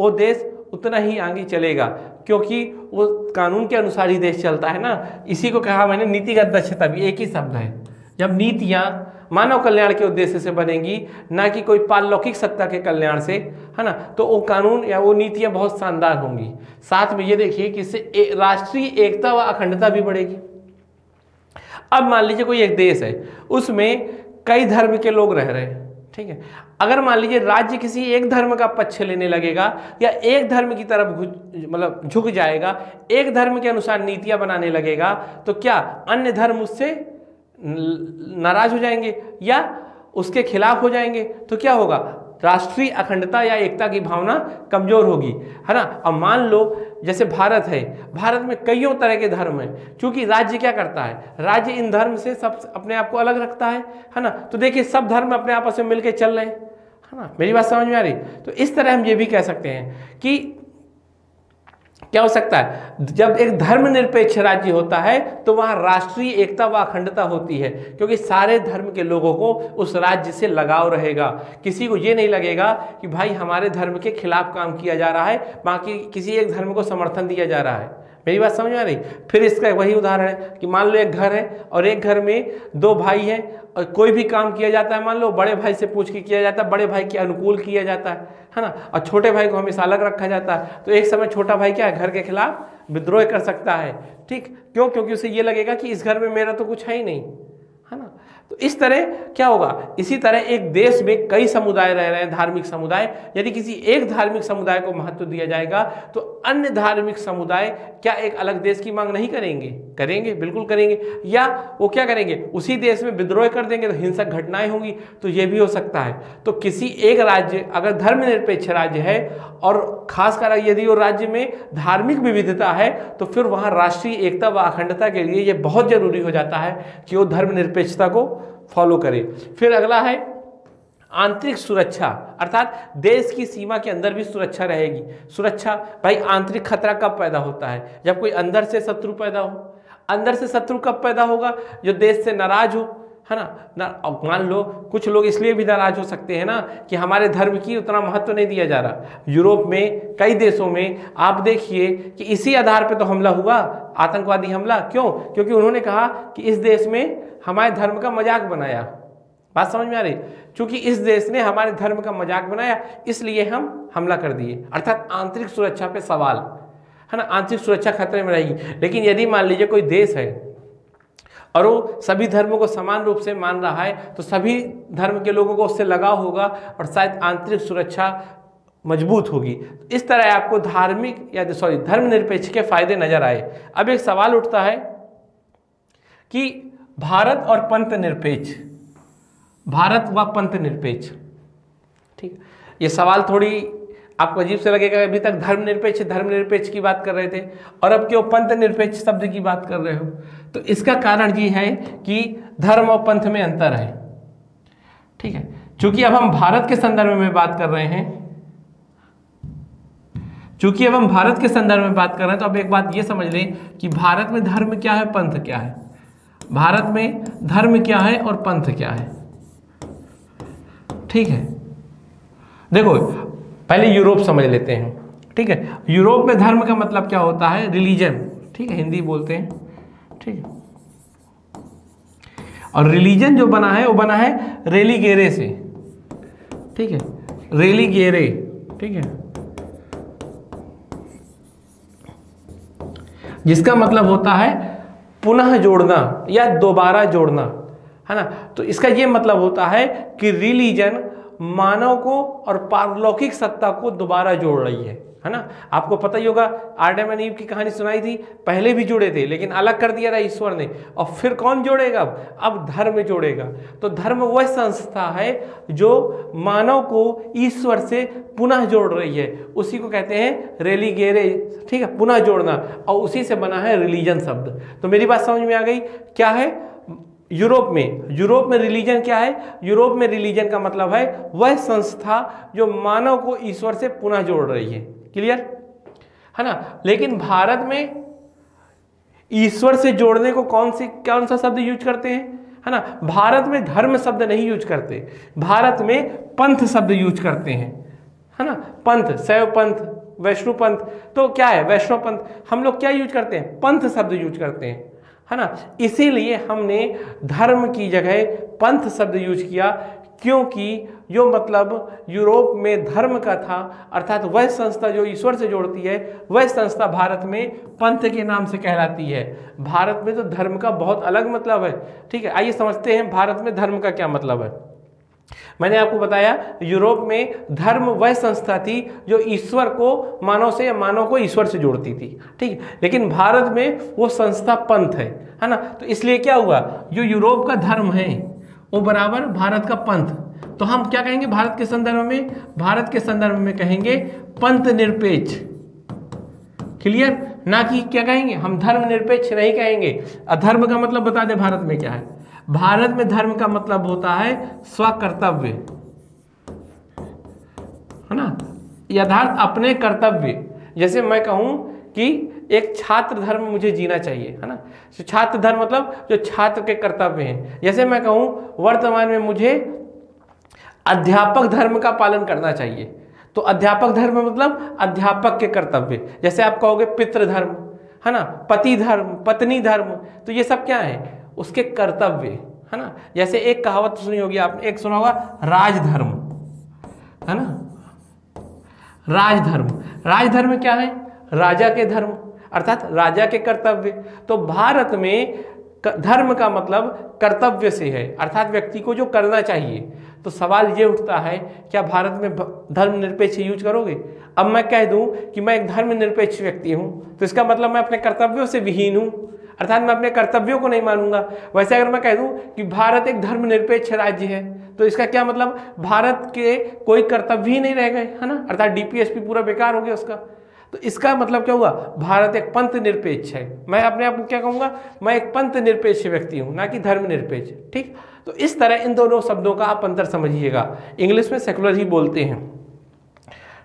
वो देश उतना ही आगे चलेगा, क्योंकि वो कानून के अनुसार ही देश चलता है ना। इसी को कहा मैंने नीतिगत दक्षता, भी एक ही शब्द है। जब नीतियाँ मानव कल्याण के उद्देश्य से बनेंगी, ना कि कोई पारलौकिक सत्ता के कल्याण से, है ना, तो वो कानून या वो नीतियाँ बहुत शानदार होंगी। साथ में ये देखिए कि इससे राष्ट्रीय एकता व अखंडता भी बढ़ेगी। अब मान लीजिए कोई एक देश है, उसमें कई धर्म के लोग रह रहे हैं, ठीक है। अगर मान लीजिए राज्य किसी एक धर्म का पक्ष लेने लगेगा या एक धर्म की तरफ मतलब झुक जाएगा, एक धर्म के अनुसार नीतियाँ बनाने लगेगा, तो क्या अन्य धर्म उससे नाराज हो जाएंगे या उसके खिलाफ हो जाएंगे, तो क्या होगा, राष्ट्रीय अखंडता या एकता की भावना कमजोर होगी, है ना। अब मान लो जैसे भारत है, भारत में कईयों तरह के धर्म हैं, क्योंकि राज्य क्या करता है, राज्य इन धर्म से सब अपने आप को अलग रखता है, है ना। तो देखिए सब धर्म अपने आपस में मिलकर चल रहे हैं, है ना, मेरी बात समझ में आ रही। तो इस तरह हम ये भी कह सकते हैं कि क्या हो सकता है, जब एक धर्मनिरपेक्ष राज्य होता है तो वहाँ राष्ट्रीय एकता व अखंडता होती है, क्योंकि सारे धर्म के लोगों को उस राज्य से लगाव रहेगा। किसी को ये नहीं लगेगा कि भाई हमारे धर्म के खिलाफ काम किया जा रहा है, बाकी किसी एक धर्म को समर्थन दिया जा रहा है, मेरी बात समझ आ रही। फिर इसका वही उदाहरण है कि मान लो एक घर है और एक घर में दो भाई हैं और कोई भी काम किया जाता है, मान लो बड़े भाई से पूछ के किया जाता है, बड़े भाई के अनुकूल किया जाता है, है ना, और छोटे भाई को हमेशा अलग रखा जाता है। तो एक समय छोटा भाई क्या है, घर के खिलाफ विद्रोह कर सकता है, ठीक, क्यों, क्योंकि उसे ये लगेगा कि इस घर में मेरा तो कुछ है ही नहीं, है ना। तो इस तरह क्या होगा, इसी तरह एक देश में कई समुदाय रह रहे हैं, धार्मिक समुदाय, यदि किसी एक धार्मिक समुदाय को महत्व दिया जाएगा तो अन्य धार्मिक समुदाय क्या एक अलग देश की मांग नहीं करेंगे, करेंगे, बिल्कुल करेंगे, या वो क्या करेंगे, उसी देश में विद्रोह कर देंगे, तो हिंसक घटनाएं होंगी, तो ये भी हो सकता है। तो किसी एक राज्य अगर धर्मनिरपेक्ष राज्य है और खासकर यदि वो राज्य में धार्मिक विविधता है, तो फिर वहाँ राष्ट्रीय एकता व अखंडता के लिए ये बहुत जरूरी हो जाता है कि वो धर्मनिरपेक्षता को फॉलो करें। फिर अगला है आंतरिक सुरक्षा, अर्थात देश की सीमा के अंदर भी सुरक्षा रहेगी। सुरक्षा भाई, आंतरिक खतरा कब पैदा होता है? जब कोई अंदर से शत्रु पैदा हो। अंदर से शत्रु कब पैदा होगा? जो देश से नाराज हो, है ना। मान लो कुछ लोग इसलिए भी नाराज हो सकते हैं ना कि हमारे धर्म की उतना महत्व नहीं दिया जा रहा। यूरोप में कई देशों में आप देखिए कि इसी आधार पर तो हमला हुआ, आतंकवादी हमला। क्यों? क्योंकि उन्होंने कहा कि इस देश में हमारे धर्म का मजाक बनाया। बात समझ में आ रही? क्योंकि इस देश ने हमारे धर्म का मजाक बनाया इसलिए हम हमला कर दिए। अर्थात आंतरिक सुरक्षा पे सवाल, है ना। आंतरिक सुरक्षा खतरे में रहेगी। लेकिन यदि मान लीजिए कोई देश है और वो सभी धर्मों को समान रूप से मान रहा है तो सभी धर्म के लोगों को उससे लगाव होगा और शायद आंतरिक सुरक्षा मजबूत होगी। इस तरह आपको धार्मिक या सॉरी धर्मनिरपेक्ष के फायदे नजर आए। अब एक सवाल उठता है कि भारत और पंथ निरपेक्ष, भारत व पंथ निरपेक्ष, ठीक है। ये सवाल थोड़ी आपको अजीब से लगेगा, अभी तक धर्मनिरपेक्ष धर्मनिरपेक्ष की बात कर रहे थे और अब क्यों पंथ निरपेक्ष शब्द की बात कर रहे हो? तो इसका कारण ये है कि धर्म और पंथ में अंतर है, ठीक है। चूंकि अब हम भारत के संदर्भ में बात कर रहे हैं, चूंकि अब हम भारत के संदर्भ में बात कर रहे हैं तो अब एक बात ये समझ लें कि भारत में धर्म क्या है, पंथ क्या है। भारत में धर्म क्या है और पंथ क्या है, ठीक है। देखो पहले यूरोप समझ लेते हैं, ठीक है। यूरोप में धर्म का मतलब क्या होता है? रिलीजन, ठीक है, हिंदी बोलते हैं, ठीक है। और रिलीजन जो बना है वो बना है रेलिगेरे से, ठीक है, रेलिगेरे, ठीक है, जिसका मतलब होता है पुनः जोड़ना या दोबारा जोड़ना, है ना। तो इसका ये मतलब होता है कि रिलीजन मानव को और पारलौकिक सत्ता को दोबारा जोड़ रही है, है ना। आपको पता ही होगा आडम और ईव की कहानी सुनाई थी, पहले भी जुड़े थे लेकिन अलग कर दिया था ईश्वर ने। और फिर कौन जोड़ेगा? अब अब धर्म जोड़ेगा। तो धर्म वह संस्था है जो मानव को ईश्वर से पुनः जोड़ रही है, उसी को कहते हैं रेलिगेरे, ठीक है, पुनः जोड़ना। और उसी से बना है रिलीजन शब्द। तो मेरी बात समझ में आ गई क्या है यूरोप में? यूरोप में रिलीजन क्या है? यूरोप में रिलीजन का मतलब है वह संस्था जो मानव को ईश्वर से पुनः जोड़ रही है, क्लियर, है ना। लेकिन भारत में ईश्वर से जोड़ने को कौन सी कौन सा शब्द यूज करते हैं, है ना। भारत में धर्म शब्द नहीं यूज करते, भारत में पंथ शब्द यूज करते हैं, है ना। पंथ, शैव पंथ, वैष्णव पंथ, तो क्या है वैष्णव पंथ, हम लोग क्या यूज करते हैं? पंथ शब्द यूज करते हैं, है ना। इसीलिए हमने धर्म की जगह पंथ शब्द यूज किया, क्योंकि जो मतलब यूरोप में धर्म का था, अर्थात वह संस्था जो ईश्वर से जोड़ती है, वह संस्था भारत में पंथ के नाम से कहलाती है। भारत में तो धर्म का बहुत अलग मतलब है, ठीक है। आइए समझते हैं भारत में धर्म का क्या मतलब है। मैंने आपको बताया यूरोप में धर्म वह संस्था थी जो ईश्वर को मानव से या मानव को ईश्वर से जोड़ती थी, ठीक है। लेकिन भारत में वो संस्था पंथ है, है ना। तो इसलिए क्या हुआ, जो यूरोप का धर्म है वो बराबर भारत का पंथ। तो हम क्या कहेंगे भारत के संदर्भ में? भारत के संदर्भ में कहेंगे पंथ निरपेक्ष, क्लियर, ना कि क्या कहेंगे हम धर्म निरपेक्ष नहीं कहेंगे। अधर्म का मतलब बता दें भारत में क्या है। भारत में धर्म का मतलब होता है स्वकर्तव्य, है ना, यथार्थ अपने कर्तव्य। जैसे मैं कहूं कि एक छात्र धर्म मुझे जीना चाहिए, है ना। छात्र धर्म मतलब जो छात्र के कर्तव्य हैं। जैसे मैं कहूं वर्तमान में मुझे अध्यापक धर्म का पालन करना चाहिए, तो अध्यापक धर्म मतलब अध्यापक के कर्तव्य। जैसे आप कहोगे पितृधर्म, है ना, पति धर्म, पत्नी धर्म, तो ये सब क्या है? उसके कर्तव्य, है ना। जैसे एक कहावत सुनी होगी आपने, एक सुना होगा राजधर्म, है ना, राजधर्म। राजधर्म क्या है? राजा के धर्म, अर्थात राजा के कर्तव्य। तो भारत में धर्म का मतलब कर्तव्य से है, अर्थात व्यक्ति को जो करना चाहिए। तो सवाल ये उठता है क्या भारत में धर्मनिरपेक्ष यूज करोगे? अब मैं कह दूं कि मैं एक धर्मनिरपेक्ष व्यक्ति हूं तो इसका मतलब मैं अपने कर्तव्यों से विहीन हूं, अर्थात मैं अपने कर्तव्यों को नहीं मानूंगा। वैसे अगर मैं कह दूं कि भारत एक धर्मनिरपेक्ष राज्य है तो इसका क्या मतलब? भारत के कोई कर्तव्य ही नहीं रह गए, है ना, अर्थात डीपीएसपी पूरा बेकार हो गया उसका। तो इसका मतलब क्या हुआ? भारत एक पंथ निरपेक्ष है। मैं अपने आप को क्या कहूंगा? मैं एक पंथ निरपेक्ष व्यक्ति हूं, ना कि धर्मनिरपेक्ष, ठीक। तो इस तरह इन दोनों शब्दों का आप अंतर समझिएगा। इंग्लिश में सेकुलर ही बोलते हैं,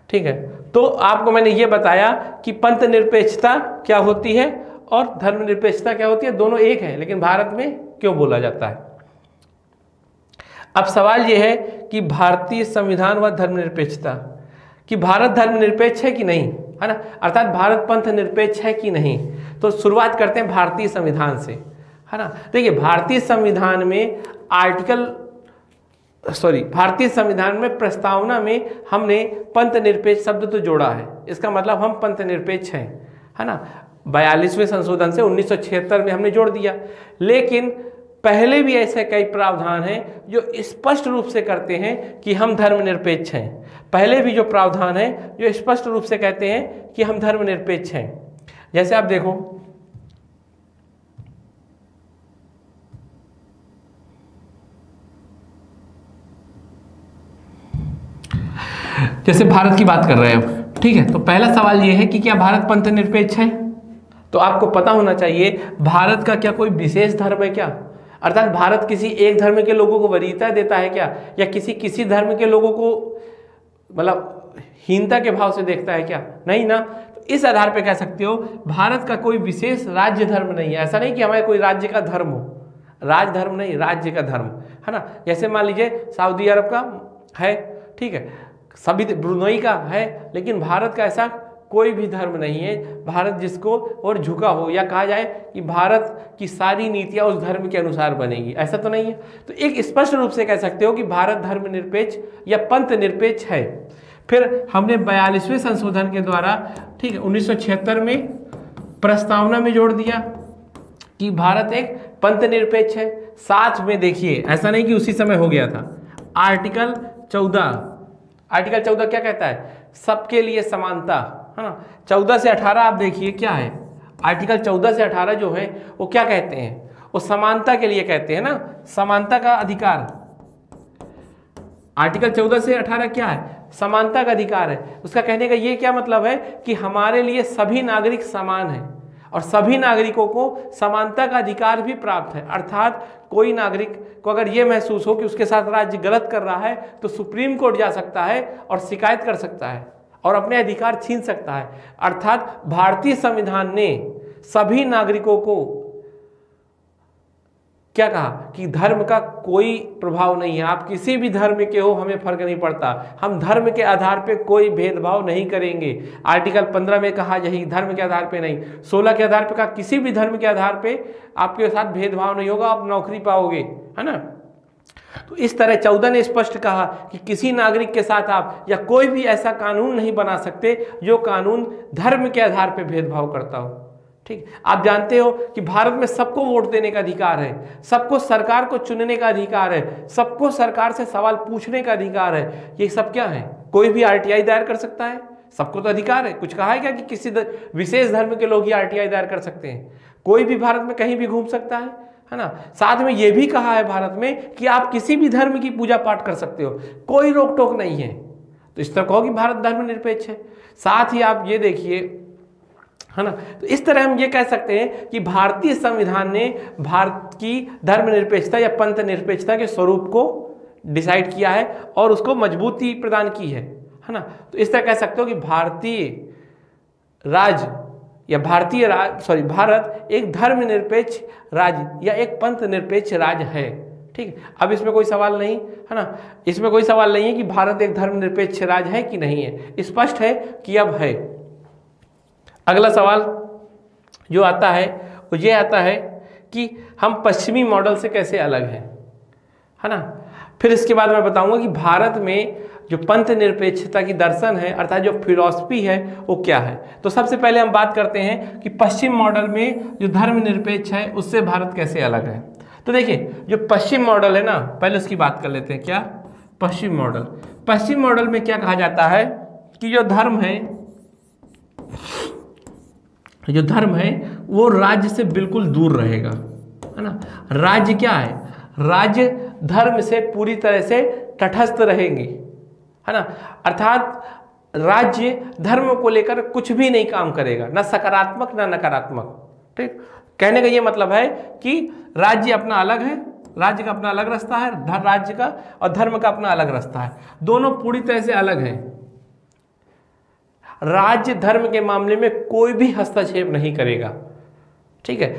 ठीक है। तो आपको मैंने ये बताया कि पंथ निरपेक्षता क्या होती है और धर्मनिरपेक्षता क्या होती है, दोनों एक है लेकिन भारत में क्यों बोला जाता है। अब सवाल यह है कि भारतीय संविधान व धर्मनिरपेक्षता, कि भारत धर्मनिरपेक्ष है कि नहीं, है ना, अर्थात भारत पंथ निरपेक्ष है कि नहीं। तो शुरुआत करते हैं भारतीय संविधान से, है ना। देखिए भारतीय संविधान में आर्टिकल सॉरी भारतीय संविधान में प्रस्तावना में हमने पंथ निरपेक्ष शब्द तो जोड़ा है, इसका मतलब हम पंथ निरपेक्ष हैं, है ना। बयालीसवें संशोधन से उन्नीस सौ छिहत्तर में हमने जोड़ दिया, लेकिन पहले भी ऐसे कई प्रावधान हैं जो स्पष्ट रूप से कहते हैं कि हम धर्मनिरपेक्ष हैं। पहले भी जो प्रावधान हैं जो स्पष्ट रूप से कहते हैं कि हम धर्मनिरपेक्ष हैं, जैसे आप देखो जैसे भारत की बात कर रहे हैं अब, ठीक है। तो पहला सवाल यह है कि क्या भारत पंथ निरपेक्ष है। तो आपको पता होना चाहिए भारत का क्या कोई विशेष धर्म है क्या, अर्थात भारत किसी एक धर्म के लोगों को वरीयता देता है क्या, या किसी किसी धर्म के लोगों को मतलब हीनता के भाव से देखता है क्या, नहीं ना। तो इस आधार पे कह सकते हो भारत का कोई विशेष राज्य धर्म नहीं है। ऐसा नहीं कि हमारे कोई राज्य का धर्म हो, राज धर्म नहीं, राज्य का धर्म, है ना। जैसे मान लीजिए सऊदी अरब का है, ठीक है, सभी ब्रुनई का है, लेकिन भारत का ऐसा कोई भी धर्म नहीं है भारत जिसको और झुका हो, या कहा जाए कि भारत की सारी नीतियां उस धर्म के अनुसार बनेगी, ऐसा तो नहीं है। तो एक स्पष्ट रूप से कह सकते हो कि भारत धर्मनिरपेक्ष या पंथ निरपेक्ष है। फिर हमने बयालीसवें संशोधन के द्वारा, ठीक है, उन्नीस सौ छिहत्तर में प्रस्तावना में जोड़ दिया कि भारत एक पंथ निरपेक्ष है। साथ में देखिए ऐसा नहीं कि उसी समय हो गया था, आर्टिकल चौदह, आर्टिकल चौदह क्या कहता है, सबके लिए समानता, है ना। चौदह से अठारह आप देखिए क्या है, आर्टिकल चौदह से अठारह जो है वो क्या कहते हैं, वो समानता के लिए कहते हैं ना, समानता का अधिकार। आर्टिकल चौदह से अठारह क्या है, समानता का अधिकार है। उसका कहने का ये क्या मतलब है कि हमारे लिए सभी नागरिक समान हैं और सभी नागरिकों को समानता का अधिकार भी प्राप्त है। अर्थात कोई नागरिक को अगर ये महसूस हो कि उसके साथ राज्य गलत कर रहा है तो सुप्रीम कोर्ट जा सकता है और शिकायत कर सकता है और अपने अधिकार छीन सकता है। अर्थात भारतीय संविधान ने सभी नागरिकों को क्या कहा कि धर्म का कोई प्रभाव नहीं है, आप किसी भी धर्म के हो हमें फर्क नहीं पड़ता, हम धर्म के आधार पे कोई भेदभाव नहीं करेंगे। आर्टिकल पंद्रह में कहा यही, धर्म के आधार पे नहीं। सोलह के आधार पे कहा किसी भी धर्म के आधार पे आपके साथ भेदभाव नहीं होगा, आप नौकरी पाओगे, है ना। तो इस तरह चौदह ने स्पष्ट कहा कि किसी नागरिक के साथ आप या कोई भी ऐसा कानून नहीं बना सकते जो कानून धर्म के आधार पर भेदभाव करता हो, ठीक। आप जानते हो कि भारत में सबको वोट देने का अधिकार है, सबको सरकार को चुनने का अधिकार है, सबको सरकार से सवाल पूछने का अधिकार है। ये सब क्या है, कोई भी आरटीआई दायर कर सकता है, सबको तो अधिकार है। कुछ कहा है क्या कि किसी विशेष धर्म के लोग ही आरटीआई दायर कर सकते हैं, कोई भी भारत में कहीं भी घूम सकता है, है ना। साथ में ये भी कहा है भारत में कि आप किसी भी धर्म की पूजा पाठ कर सकते हो, कोई रोक टोक नहीं है। तो इस तरह कहो कि भारत धर्मनिरपेक्ष है। साथ ही आप ये देखिए, है ना, तो इस तरह हम ये कह सकते हैं कि भारतीय संविधान ने भारत की धर्मनिरपेक्षता या पंथ निरपेक्षता के स्वरूप को डिसाइड किया है और उसको मजबूती प्रदान की है, है ना। तो इस तरह कह सकते हो कि भारतीय राज्य या भारतीय राज सॉरी भारत एक धर्मनिरपेक्ष राज्य या एक पंथ निरपेक्ष राज्य है, ठीक है। अब इसमें कोई सवाल नहीं, है ना, इसमें कोई सवाल नहीं है कि भारत एक धर्मनिरपेक्ष राज्य है कि नहीं है, स्पष्ट है कि अब है। अगला सवाल जो आता है वो ये आता है कि हम पश्चिमी मॉडल से कैसे अलग हैं, है ना। फिर इसके बाद मैं बताऊंगा कि भारत में जो पंथ निरपेक्षता की दर्शन है अर्थात जो फिलॉसफी है वो क्या है। तो सबसे पहले हम बात करते हैं कि पश्चिम मॉडल में जो धर्मनिरपेक्ष है उससे भारत कैसे अलग है। तो देखिए जो पश्चिम मॉडल है ना, पहले उसकी बात कर लेते हैं। क्या पश्चिम मॉडल, पश्चिम मॉडल में क्या कहा जाता है कि जो धर्म है जो धर्म है वो राज्य से बिल्कुल दूर रहेगा, है ना। राज्य क्या है, राज्य धर्म से पूरी तरह से तटस्थ रहेंगे, है ना। अर्थात राज्य धर्म को लेकर कुछ भी नहीं काम करेगा, ना सकारात्मक ना नकारात्मक, ठीक। कहने का ये मतलब है कि राज्य अपना अलग है, राज्य का अपना अलग रास्ता है, धर्म राज्य का और धर्म का अपना अलग रास्ता है, दोनों पूरी तरह से अलग हैं। राज्य धर्म के मामले में कोई भी हस्तक्षेप नहीं करेगा, ठीक है,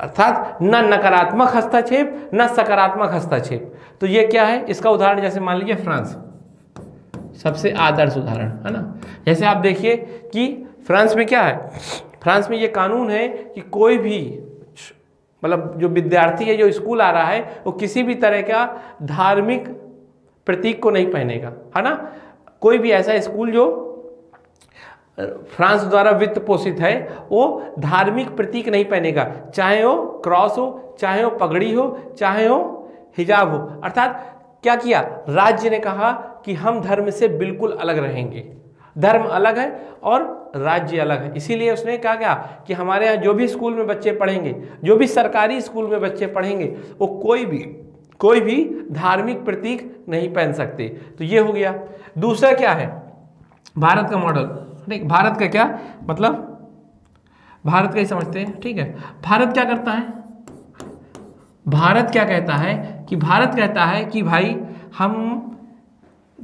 अर्थात ना नकारात्मक हस्तक्षेप ना सकारात्मक हस्तक्षेप। तो ये क्या है, इसका उदाहरण जैसे मान लीजिए फ्रांस, सबसे आदर्श उदाहरण है ना। जैसे आप देखिए कि फ्रांस में क्या है, फ्रांस में ये कानून है कि कोई भी मतलब जो विद्यार्थी है जो स्कूल आ रहा है वो किसी भी तरह का धार्मिक प्रतीक को नहीं पहनेगा, है ना। कोई भी ऐसा स्कूल जो फ्रांस द्वारा वित्त पोषित है वो धार्मिक प्रतीक नहीं पहनेगा, चाहे वो क्रॉस हो, चाहे वो पगड़ी हो, चाहे वो हिजाब हो। अर्थात क्या किया, राज्य ने कहा कि हम धर्म से बिल्कुल अलग रहेंगे, धर्म अलग है और राज्य अलग है। इसीलिए उसने कहा क्या कि हमारे यहाँ जो भी स्कूल में बच्चे पढ़ेंगे, जो भी सरकारी स्कूल में बच्चे पढ़ेंगे, वो कोई भी कोई भी धार्मिक प्रतीक नहीं पहन सकते। तो ये हो गया। दूसरा क्या है, भारत का मॉडल, ठीक, भारत का क्या मतलब भारत का ही समझते हैं, ठीक है। भारत क्या करता है, भारत क्या कहता है कि भारत कहता है कि भाई हम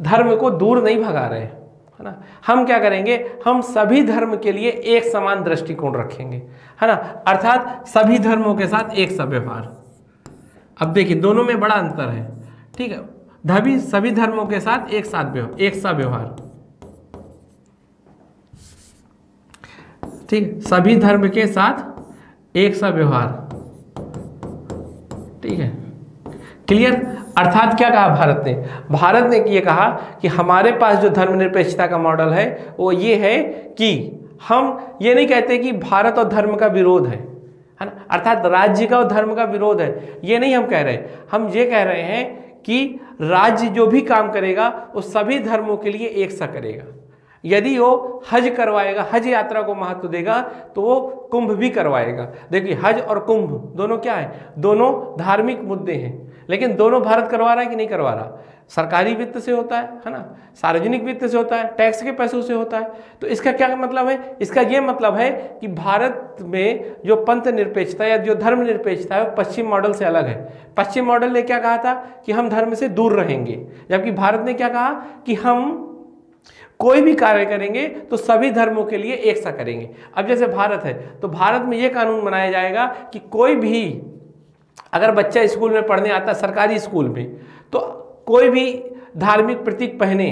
धर्म को दूर नहीं भगा रहे हैं, है ना। हम क्या करेंगे, हम सभी धर्म के लिए एक समान दृष्टिकोण रखेंगे, है ना, अर्थात सभी धर्मों के साथ एक सा व्यवहार। अब देखिए दोनों में बड़ा अंतर है, ठीक है। धभी सभी धर्मों के साथ एक साथ एक सा व्यवहार, ठीक, सभी धर्म के साथ एक सा व्यवहार, ठीक है, क्लियर। अर्थात क्या कहा भारत ने, भारत ने ये कहा कि हमारे पास जो धर्मनिरपेक्षता का मॉडल है वो ये है कि हम ये नहीं कहते कि भारत और धर्म का विरोध है, है ना, अर्थात राज्य का और धर्म का विरोध है, ये नहीं हम कह रहे। हम ये कह रहे हैं कि राज्य जो भी काम करेगा वो सभी धर्मों के लिए एक सा करेगा। यदि वो हज करवाएगा, हज यात्रा को महत्व देगा, तो वो कुंभ भी करवाएगा। देखिए हज और कुंभ दोनों क्या है, दोनों धार्मिक मुद्दे हैं, लेकिन दोनों भारत करवा रहा है कि नहीं करवा रहा। सरकारी वित्त से होता है, है ना, सार्वजनिक वित्त से होता है, टैक्स के पैसों से होता है। तो इसका क्या मतलब है, इसका ये मतलब है कि भारत में जो पंथ निरपेक्षता या जो धर्म निरपेक्षता है वो पश्चिम मॉडल से अलग है। पश्चिम मॉडल ने क्या कहा था कि हम धर्म से दूर रहेंगे, जबकि भारत ने क्या कहा कि हम कोई भी कार्य करेंगे तो सभी धर्मों के लिए एक सा करेंगे। अब जैसे भारत है तो भारत में ये कानून बनाया जाएगा कि कोई भी अगर बच्चा स्कूल में पढ़ने आता है सरकारी स्कूल में, तो कोई भी धार्मिक प्रतीक पहने,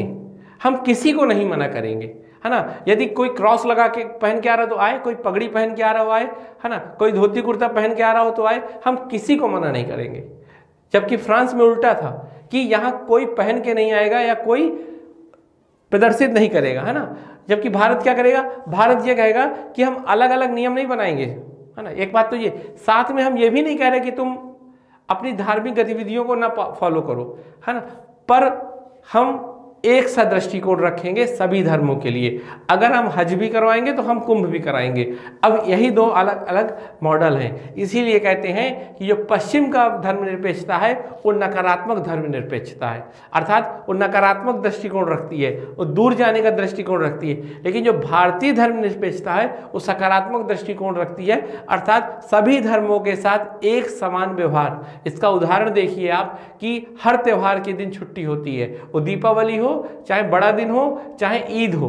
हम किसी को नहीं मना करेंगे, है ना। यदि कोई क्रॉस लगा के पहन के आ रहा तो आए, कोई पगड़ी पहन के आ रहा हो आए, है ना, कोई धोती कुर्ता पहन के आ रहा हो तो आए, हम किसी को मना नहीं करेंगे। जबकि फ्रांस में उल्टा था कि यहाँ कोई पहन के नहीं आएगा या कोई प्रदर्शित नहीं करेगा, है ना। जबकि भारत क्या करेगा, भारत ये कहेगा कि हम अलग अलग नियम नहीं बनाएंगे, है ना। एक बात तो ये, साथ में हम ये भी नहीं कह रहे कि तुम अपनी धार्मिक गतिविधियों को ना फॉलो करो, है ना, पर हम एक सा दृष्टिकोण रखेंगे सभी धर्मों के लिए। अगर हम हज भी करवाएंगे तो हम कुंभ भी कराएंगे। अब यही दो अलग अलग मॉडल हैं। इसीलिए कहते हैं कि जो पश्चिम का धर्मनिरपेक्षता है वो नकारात्मक धर्मनिरपेक्षता है, अर्थात वो नकारात्मक दृष्टिकोण रखती है, वो दूर जाने का दृष्टिकोण रखती है। लेकिन जो भारतीय धर्मनिरपेक्षता है वो सकारात्मक दृष्टिकोण रखती है, अर्थात सभी धर्मों के साथ एक समान व्यवहार। इसका उदाहरण देखिए आप कि हर त्यौहार के दिन छुट्टी होती है, वो दीपावली हो, चाहे बड़ा दिन हो, चाहे ईद हो।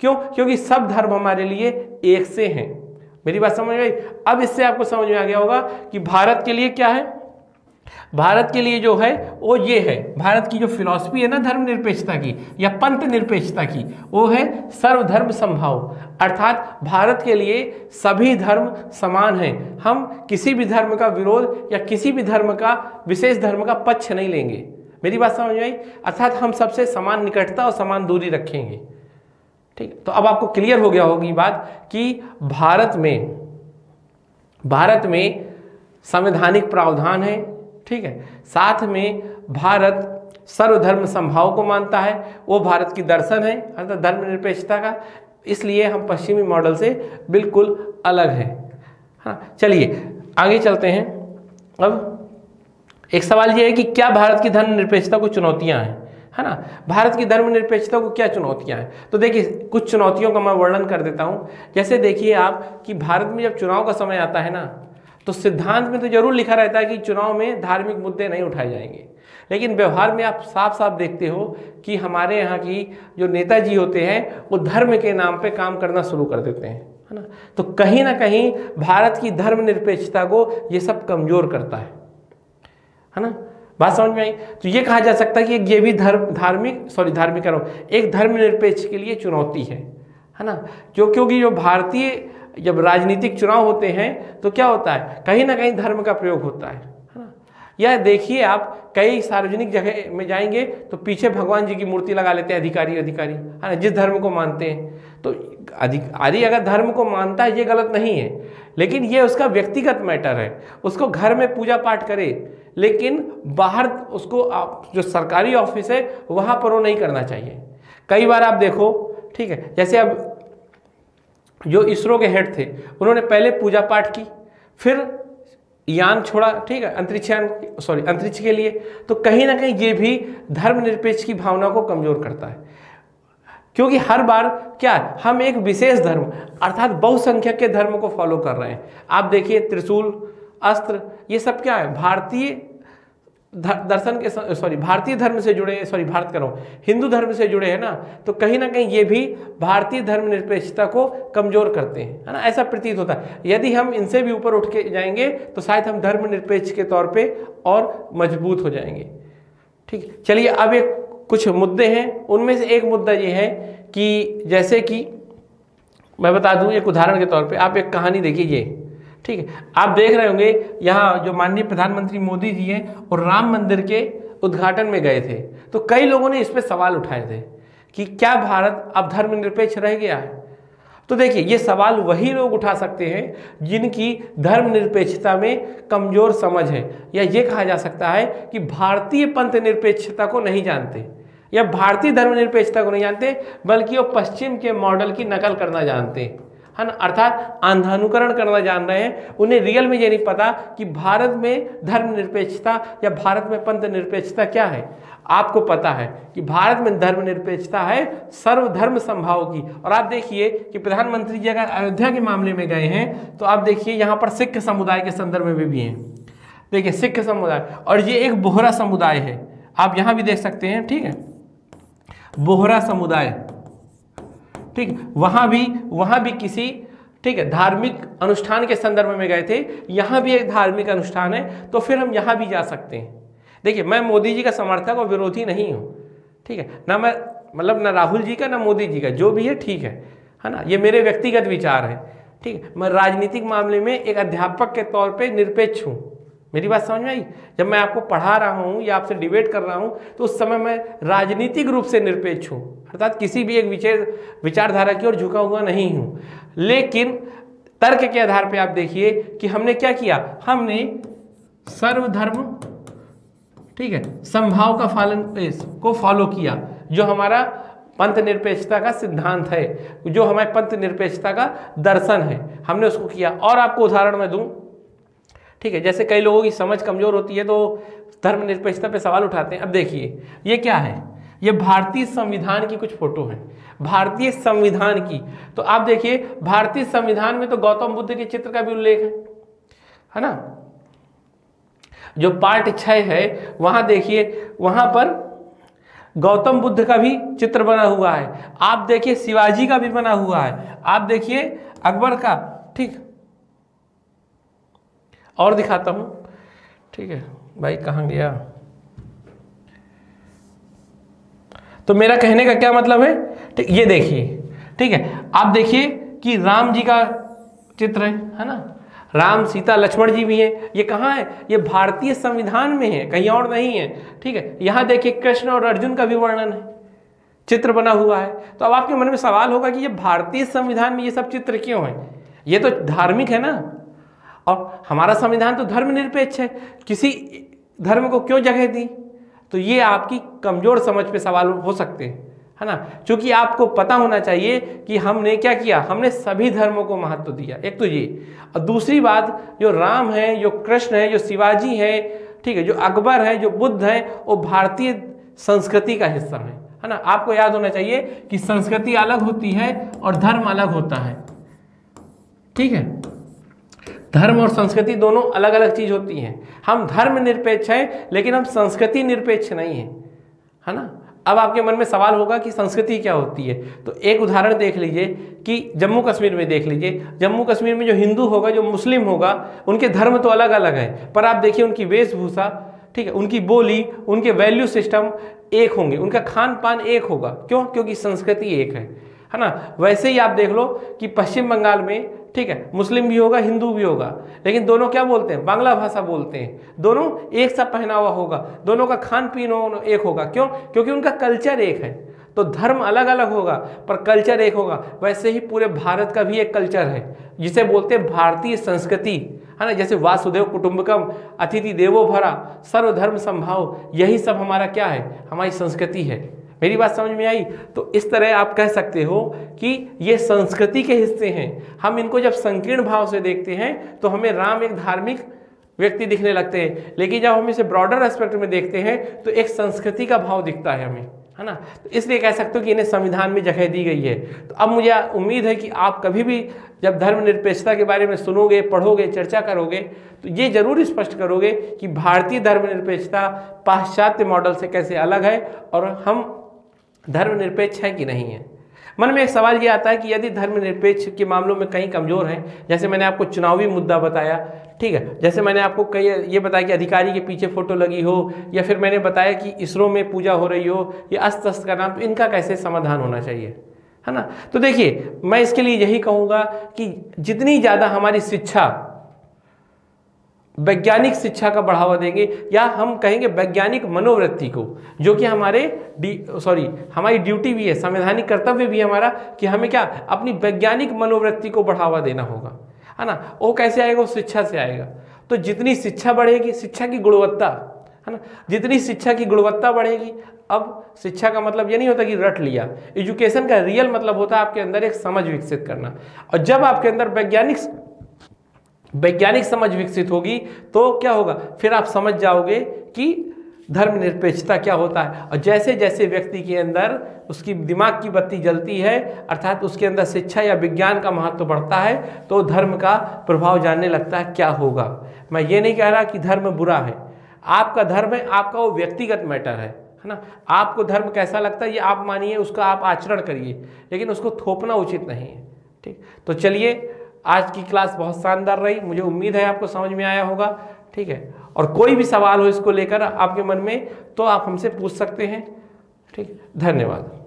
क्यों? क्योंकि सब धर्म हमारे लिए एक से हैं। मेरी बात समझ में आई? अब इससे आपको समझ में आ गया होगा कि भारत के लिए क्या है। भारत के लिए जो है वो ये है, भारत की जो फिलॉसफी है ना धर्मनिरपेक्षता की या पंथ निरपेक्षता की, वो है सर्वधर्म समभाव, अर्थात भारत के लिए सभी धर्म समान हैं। हम किसी भी धर्म का विरोध या किसी भी धर्म का, विशेष धर्म का पक्ष नहीं लेंगे। मेरी बात समझ में आई? अर्थात हम सबसे समान निकटता और समान दूरी रखेंगे, ठीक। तो अब आपको क्लियर हो गया होगी बात कि भारत में भारत में संवैधानिक प्रावधान है, ठीक है, साथ में भारत सर्वधर्म समभाव को मानता है, वो भारत की दर्शन है, अर्थात धर्मनिरपेक्षता का। इसलिए हम पश्चिमी मॉडल से बिल्कुल अलग हैं। हाँ, चलिए आगे चलते हैं। अब एक सवाल यह है कि क्या भारत की धर्मनिरपेक्षता को चुनौतियां हैं, है ना। भारत की धर्मनिरपेक्षता को क्या चुनौतियां हैं, तो देखिए कुछ चुनौतियों का मैं वर्णन कर देता हूं। जैसे देखिए आप कि भारत में जब चुनाव का समय आता है ना, तो सिद्धांत में तो जरूर लिखा रहता है कि चुनाव में धार्मिक मुद्दे नहीं उठाए जाएंगे, लेकिन व्यवहार में आप साफ साफ देखते हो कि हमारे यहाँ की जो नेताजी होते हैं वो धर्म के नाम पे काम करना शुरू कर देते हैं, है ना। तो कहीं ना कहीं भारत की धर्मनिरपेक्षता को ये सब कमज़ोर करता है, है ना। बात समझ में आई। तो ये कहा जा सकता है कि ये भी धर्म धार्मिक सॉरी धार्मिक करो एक धर्मनिरपेक्ष के लिए चुनौती है, है ना। जो क्योंकि जो भारतीय जब राजनीतिक चुनाव होते हैं तो क्या होता है, कहीं ना कहीं धर्म का प्रयोग होता है, है ना। या देखिए आप कई सार्वजनिक जगह में जाएंगे तो पीछे भगवान जी की मूर्ति लगा लेते हैं अधिकारी अधिकारी है ना, जिस धर्म को मानते हैं। तो अधिकारी अगर धर्म को मानता है ये गलत नहीं है, लेकिन ये उसका व्यक्तिगत मैटर है, उसको घर में पूजा पाठ करे, लेकिन बाहर उसको आप जो सरकारी ऑफिस है वहाँ पर वो नहीं करना चाहिए। कई बार आप देखो, ठीक है, जैसे अब जो इसरो के हेड थे उन्होंने पहले पूजा पाठ की, फिर यान छोड़ा, ठीक है, अंतरिक्षयान सॉरी अंतरिक्ष के लिए। तो कहीं ना कहीं ये भी धर्मनिरपेक्ष की भावना को कमज़ोर करता है, क्योंकि हर बार क्या हम एक विशेष धर्म अर्थात बहुसंख्यक के धर्म को फॉलो कर रहे हैं। आप देखिए त्रिशूल, अस्त्र, ये सब क्या है, भारतीय दर्शन के सॉरी भारतीय धर्म से जुड़े सॉरी भारत करो हिंदू धर्म से जुड़े हैं ना। तो कहीं ना कहीं ये भी भारतीय धर्मनिरपेक्षता को कमज़ोर करते हैं, है ना, ऐसा प्रतीत होता है। यदि हम इनसे भी ऊपर उठ के जाएंगे तो शायद हम धर्मनिरपेक्ष के तौर पे और मजबूत हो जाएंगे। ठीक, चलिए अब एक कुछ मुद्दे हैं, उनमें से एक मुद्दा ये है कि जैसे कि मैं बता दूँ एक उदाहरण के तौर पर, आप एक कहानी देखिए ये, ठीक है, आप देख रहे होंगे यहाँ जो माननीय प्रधानमंत्री मोदी जी हैं और राम मंदिर के उद्घाटन में गए थे, तो कई लोगों ने इस पे सवाल उठाए थे कि क्या भारत अब धर्मनिरपेक्ष रह गया है। तो देखिए ये सवाल वही लोग उठा सकते हैं जिनकी धर्मनिरपेक्षता में कमज़ोर समझ है, या ये कहा जा सकता है कि भारतीय पंथ निरपेक्षता को नहीं जानते या भारतीय धर्मनिरपेक्षता को नहीं जानते, बल्कि वो पश्चिम के मॉडल की नकल करना जानते हैं, है ना, अर्थात अंधानुकरण करना जान रहे हैं। उन्हें रियल में ये नहीं पता कि भारत में धर्मनिरपेक्षता या भारत में पंथ निरपेक्षता क्या है। आपको पता है कि भारत में धर्मनिरपेक्षता है सर्वधर्म संभाव की, और आप देखिए कि प्रधानमंत्री जी अगर अयोध्या के मामले में गए हैं तो आप देखिए यहाँ पर सिख समुदाय के संदर्भ में भी, भी हैं। देखिए सिख समुदाय, और ये एक बोहरा समुदाय है, आप यहाँ भी देख सकते हैं, ठीक है, बोहरा समुदाय, ठीक, वहाँ भी वहाँ भी किसी, ठीक है, धार्मिक अनुष्ठान के संदर्भ में गए थे, यहाँ भी एक धार्मिक अनुष्ठान है, तो फिर हम यहाँ भी जा सकते हैं। देखिए मैं मोदी जी का समर्थक और विरोधी नहीं हूँ, ठीक है ना, मैं मतलब ना राहुल जी का ना मोदी जी का, जो भी है ठीक है, है ना, ये मेरे व्यक्तिगत विचार है, ठीक है। मैं राजनीतिक मामले में एक अध्यापक के तौर पर निरपेक्ष हूँ, मेरी बात समझ में आई। जब मैं आपको पढ़ा रहा हूँ या आपसे डिबेट कर रहा हूँ तो उस समय मैं राजनीतिक रूप से निरपेक्ष हूँ, अर्थात किसी भी एक विचार विचारधारा की ओर झुका हुआ नहीं हूँ। लेकिन तर्क के आधार पे आप देखिए कि हमने क्या किया, हमने सर्वधर्म, ठीक है, संभाव का पालन को फॉलो किया, जो हमारा पंथ निरपेक्षता का सिद्धांत है, जो हमारे पंथ निरपेक्षता का दर्शन है, हमने उसको किया। और आपको उदाहरण मैं दूँ, ठीक है, जैसे कई लोगों की समझ कमज़ोर होती है तो धर्मनिरपेक्षता पे सवाल उठाते हैं। अब देखिए ये क्या है, ये भारतीय संविधान की कुछ फोटो है, भारतीय संविधान की। तो आप देखिए भारतीय संविधान में तो गौतम बुद्ध के चित्र का भी उल्लेख है, है ना। जो पार्ट छह है वहां देखिए, वहां पर गौतम बुद्ध का भी चित्र बना हुआ है, आप देखिए शिवाजी का भी बना हुआ है, आप देखिए अकबर का, ठीक, और दिखाता हूं, ठीक है, भाई कहाँ गया। तो मेरा कहने का क्या मतलब है, ठीक, ये देखिए, ठीक है, आप देखिए कि राम जी का चित्र है, है ना, राम सीता लक्ष्मण जी भी हैं। ये कहाँ है, ये भारतीय संविधान में है, कहीं और नहीं है, ठीक है। यहाँ देखिए कृष्ण और अर्जुन का भी वर्णन है, चित्र बना हुआ है। तो अब आपके मन में सवाल होगा कि ये भारतीय संविधान में ये सब चित्र क्यों है, ये तो धार्मिक है ना, और हमारा संविधान तो धर्मनिरपेक्ष है, किसी धर्म को क्यों जगह दी। तो ये आपकी कमज़ोर समझ पे सवाल हो सकते हैं, है ना, क्योंकि आपको पता होना चाहिए कि हमने क्या किया, हमने सभी धर्मों को महत्व दिया, एक तो ये, और दूसरी बात जो राम है, जो कृष्ण है, जो शिवाजी है, ठीक है, जो अकबर है, जो बुद्ध है, वो भारतीय संस्कृति का हिस्सा है, है ना। आपको याद होना चाहिए कि संस्कृति अलग होती है और धर्म अलग होता है, ठीक है। धर्म और संस्कृति दोनों अलग अलग चीज़ होती हैं। हम धर्म निरपेक्ष हैं लेकिन हम संस्कृति निरपेक्ष नहीं हैं, है ना। अब आपके मन में सवाल होगा कि संस्कृति क्या होती है, तो एक उदाहरण देख लीजिए कि जम्मू कश्मीर में देख लीजिए, जम्मू कश्मीर में जो हिंदू होगा जो मुस्लिम होगा उनके धर्म तो अलग अलग हैं, पर आप देखिए उनकी वेशभूषा, ठीक है, उनकी बोली, उनके वैल्यू सिस्टम एक होंगे, उनका खान पान एक होगा। क्यों? क्योंकि संस्कृति एक है, है ना। वैसे ही आप देख लो कि पश्चिम बंगाल में, ठीक है, मुस्लिम भी होगा हिंदू भी होगा, लेकिन दोनों क्या बोलते हैं, बांग्ला भाषा बोलते हैं, दोनों एक सा पहनावा होगा, दोनों का खान पीन एक होगा। क्यों? क्योंकि उनका कल्चर एक है। तो धर्म अलग अलग होगा पर कल्चर एक होगा। वैसे ही पूरे भारत का भी एक कल्चर है जिसे बोलते हैं भारतीय संस्कृति, है ना। जैसे वासुदेव कुटुंबकम, अतिथि देवो भरा, सर्वधर्म संभाव, यही सब हमारा क्या है, हमारी संस्कृति है। मेरी बात समझ में आई? तो इस तरह आप कह सकते हो कि ये संस्कृति के हिस्से हैं। हम इनको जब संकीर्ण भाव से देखते हैं तो हमें राम एक धार्मिक व्यक्ति दिखने लगते हैं, लेकिन जब हम इसे ब्रॉडर एस्पेक्ट में देखते हैं तो एक संस्कृति का भाव दिखता है हमें, है ना। तो इसलिए कह सकते हो कि इन्हें संविधान में जगह दी गई है। तो अब मुझे उम्मीद है कि आप कभी भी जब धर्मनिरपेक्षता के बारे में सुनोगे, पढ़ोगे, चर्चा करोगे तो ये जरूर स्पष्ट करोगे कि भारतीय धर्मनिरपेक्षता पाश्चात्य मॉडल से कैसे अलग है और हम धर्मनिरपेक्ष हैं कि नहीं है। मन में एक सवाल ये आता है कि यदि धर्मनिरपेक्ष के मामलों में कहीं कमज़ोर हैं, जैसे मैंने आपको चुनावी मुद्दा बताया, ठीक है, जैसे मैंने आपको कई ये बताया कि अधिकारी के पीछे फ़ोटो लगी हो, या फिर मैंने बताया कि इसरो में पूजा हो रही हो, या अस्त अस्त का नाम, तो इनका कैसे समाधान होना चाहिए, है ना। तो देखिए मैं इसके लिए यही कहूँगा कि जितनी ज़्यादा हमारी शिक्षा वैज्ञानिक शिक्षा का बढ़ावा देंगे, या हम कहेंगे वैज्ञानिक मनोवृत्ति को, जो कि हमारे सॉरी हमारी ड्यूटी भी है, संवैधानिक कर्तव्य भी है हमारा कि हमें क्या अपनी वैज्ञानिक मनोवृत्ति को बढ़ावा देना होगा, है ना। वो कैसे आएगा? वो शिक्षा से आएगा। तो जितनी शिक्षा बढ़ेगी, शिक्षा की गुणवत्ता, है ना, जितनी शिक्षा की गुणवत्ता बढ़ेगी। अब शिक्षा का मतलब ये नहीं होता कि रट लिया, एजुकेशन का रियल मतलब होता है आपके अंदर एक समझ विकसित करना, और जब आपके अंदर वैज्ञानिक वैज्ञानिक समझ विकसित होगी तो क्या होगा, फिर आप समझ जाओगे कि धर्मनिरपेक्षता क्या होता है। और जैसे जैसे व्यक्ति के अंदर उसकी दिमाग की बत्ती जलती है, अर्थात उसके अंदर शिक्षा या विज्ञान का महत्व बढ़ता है, तो धर्म का प्रभाव जानने लगता है क्या होगा। मैं ये नहीं कह रहा कि धर्म बुरा है, आपका धर्म है, आपका वो व्यक्तिगत मैटर है, है ना। आपको धर्म कैसा लगता है ये आप मानिए, उसका आप आचरण करिए, लेकिन उसको थोपना उचित नहीं है, ठीक। तो चलिए, आज की क्लास बहुत शानदार रही, मुझे उम्मीद है आपको समझ में आया होगा, ठीक है। और कोई भी सवाल हो इसको लेकर आपके मन में तो आप हमसे पूछ सकते हैं, ठीक, धन्यवाद।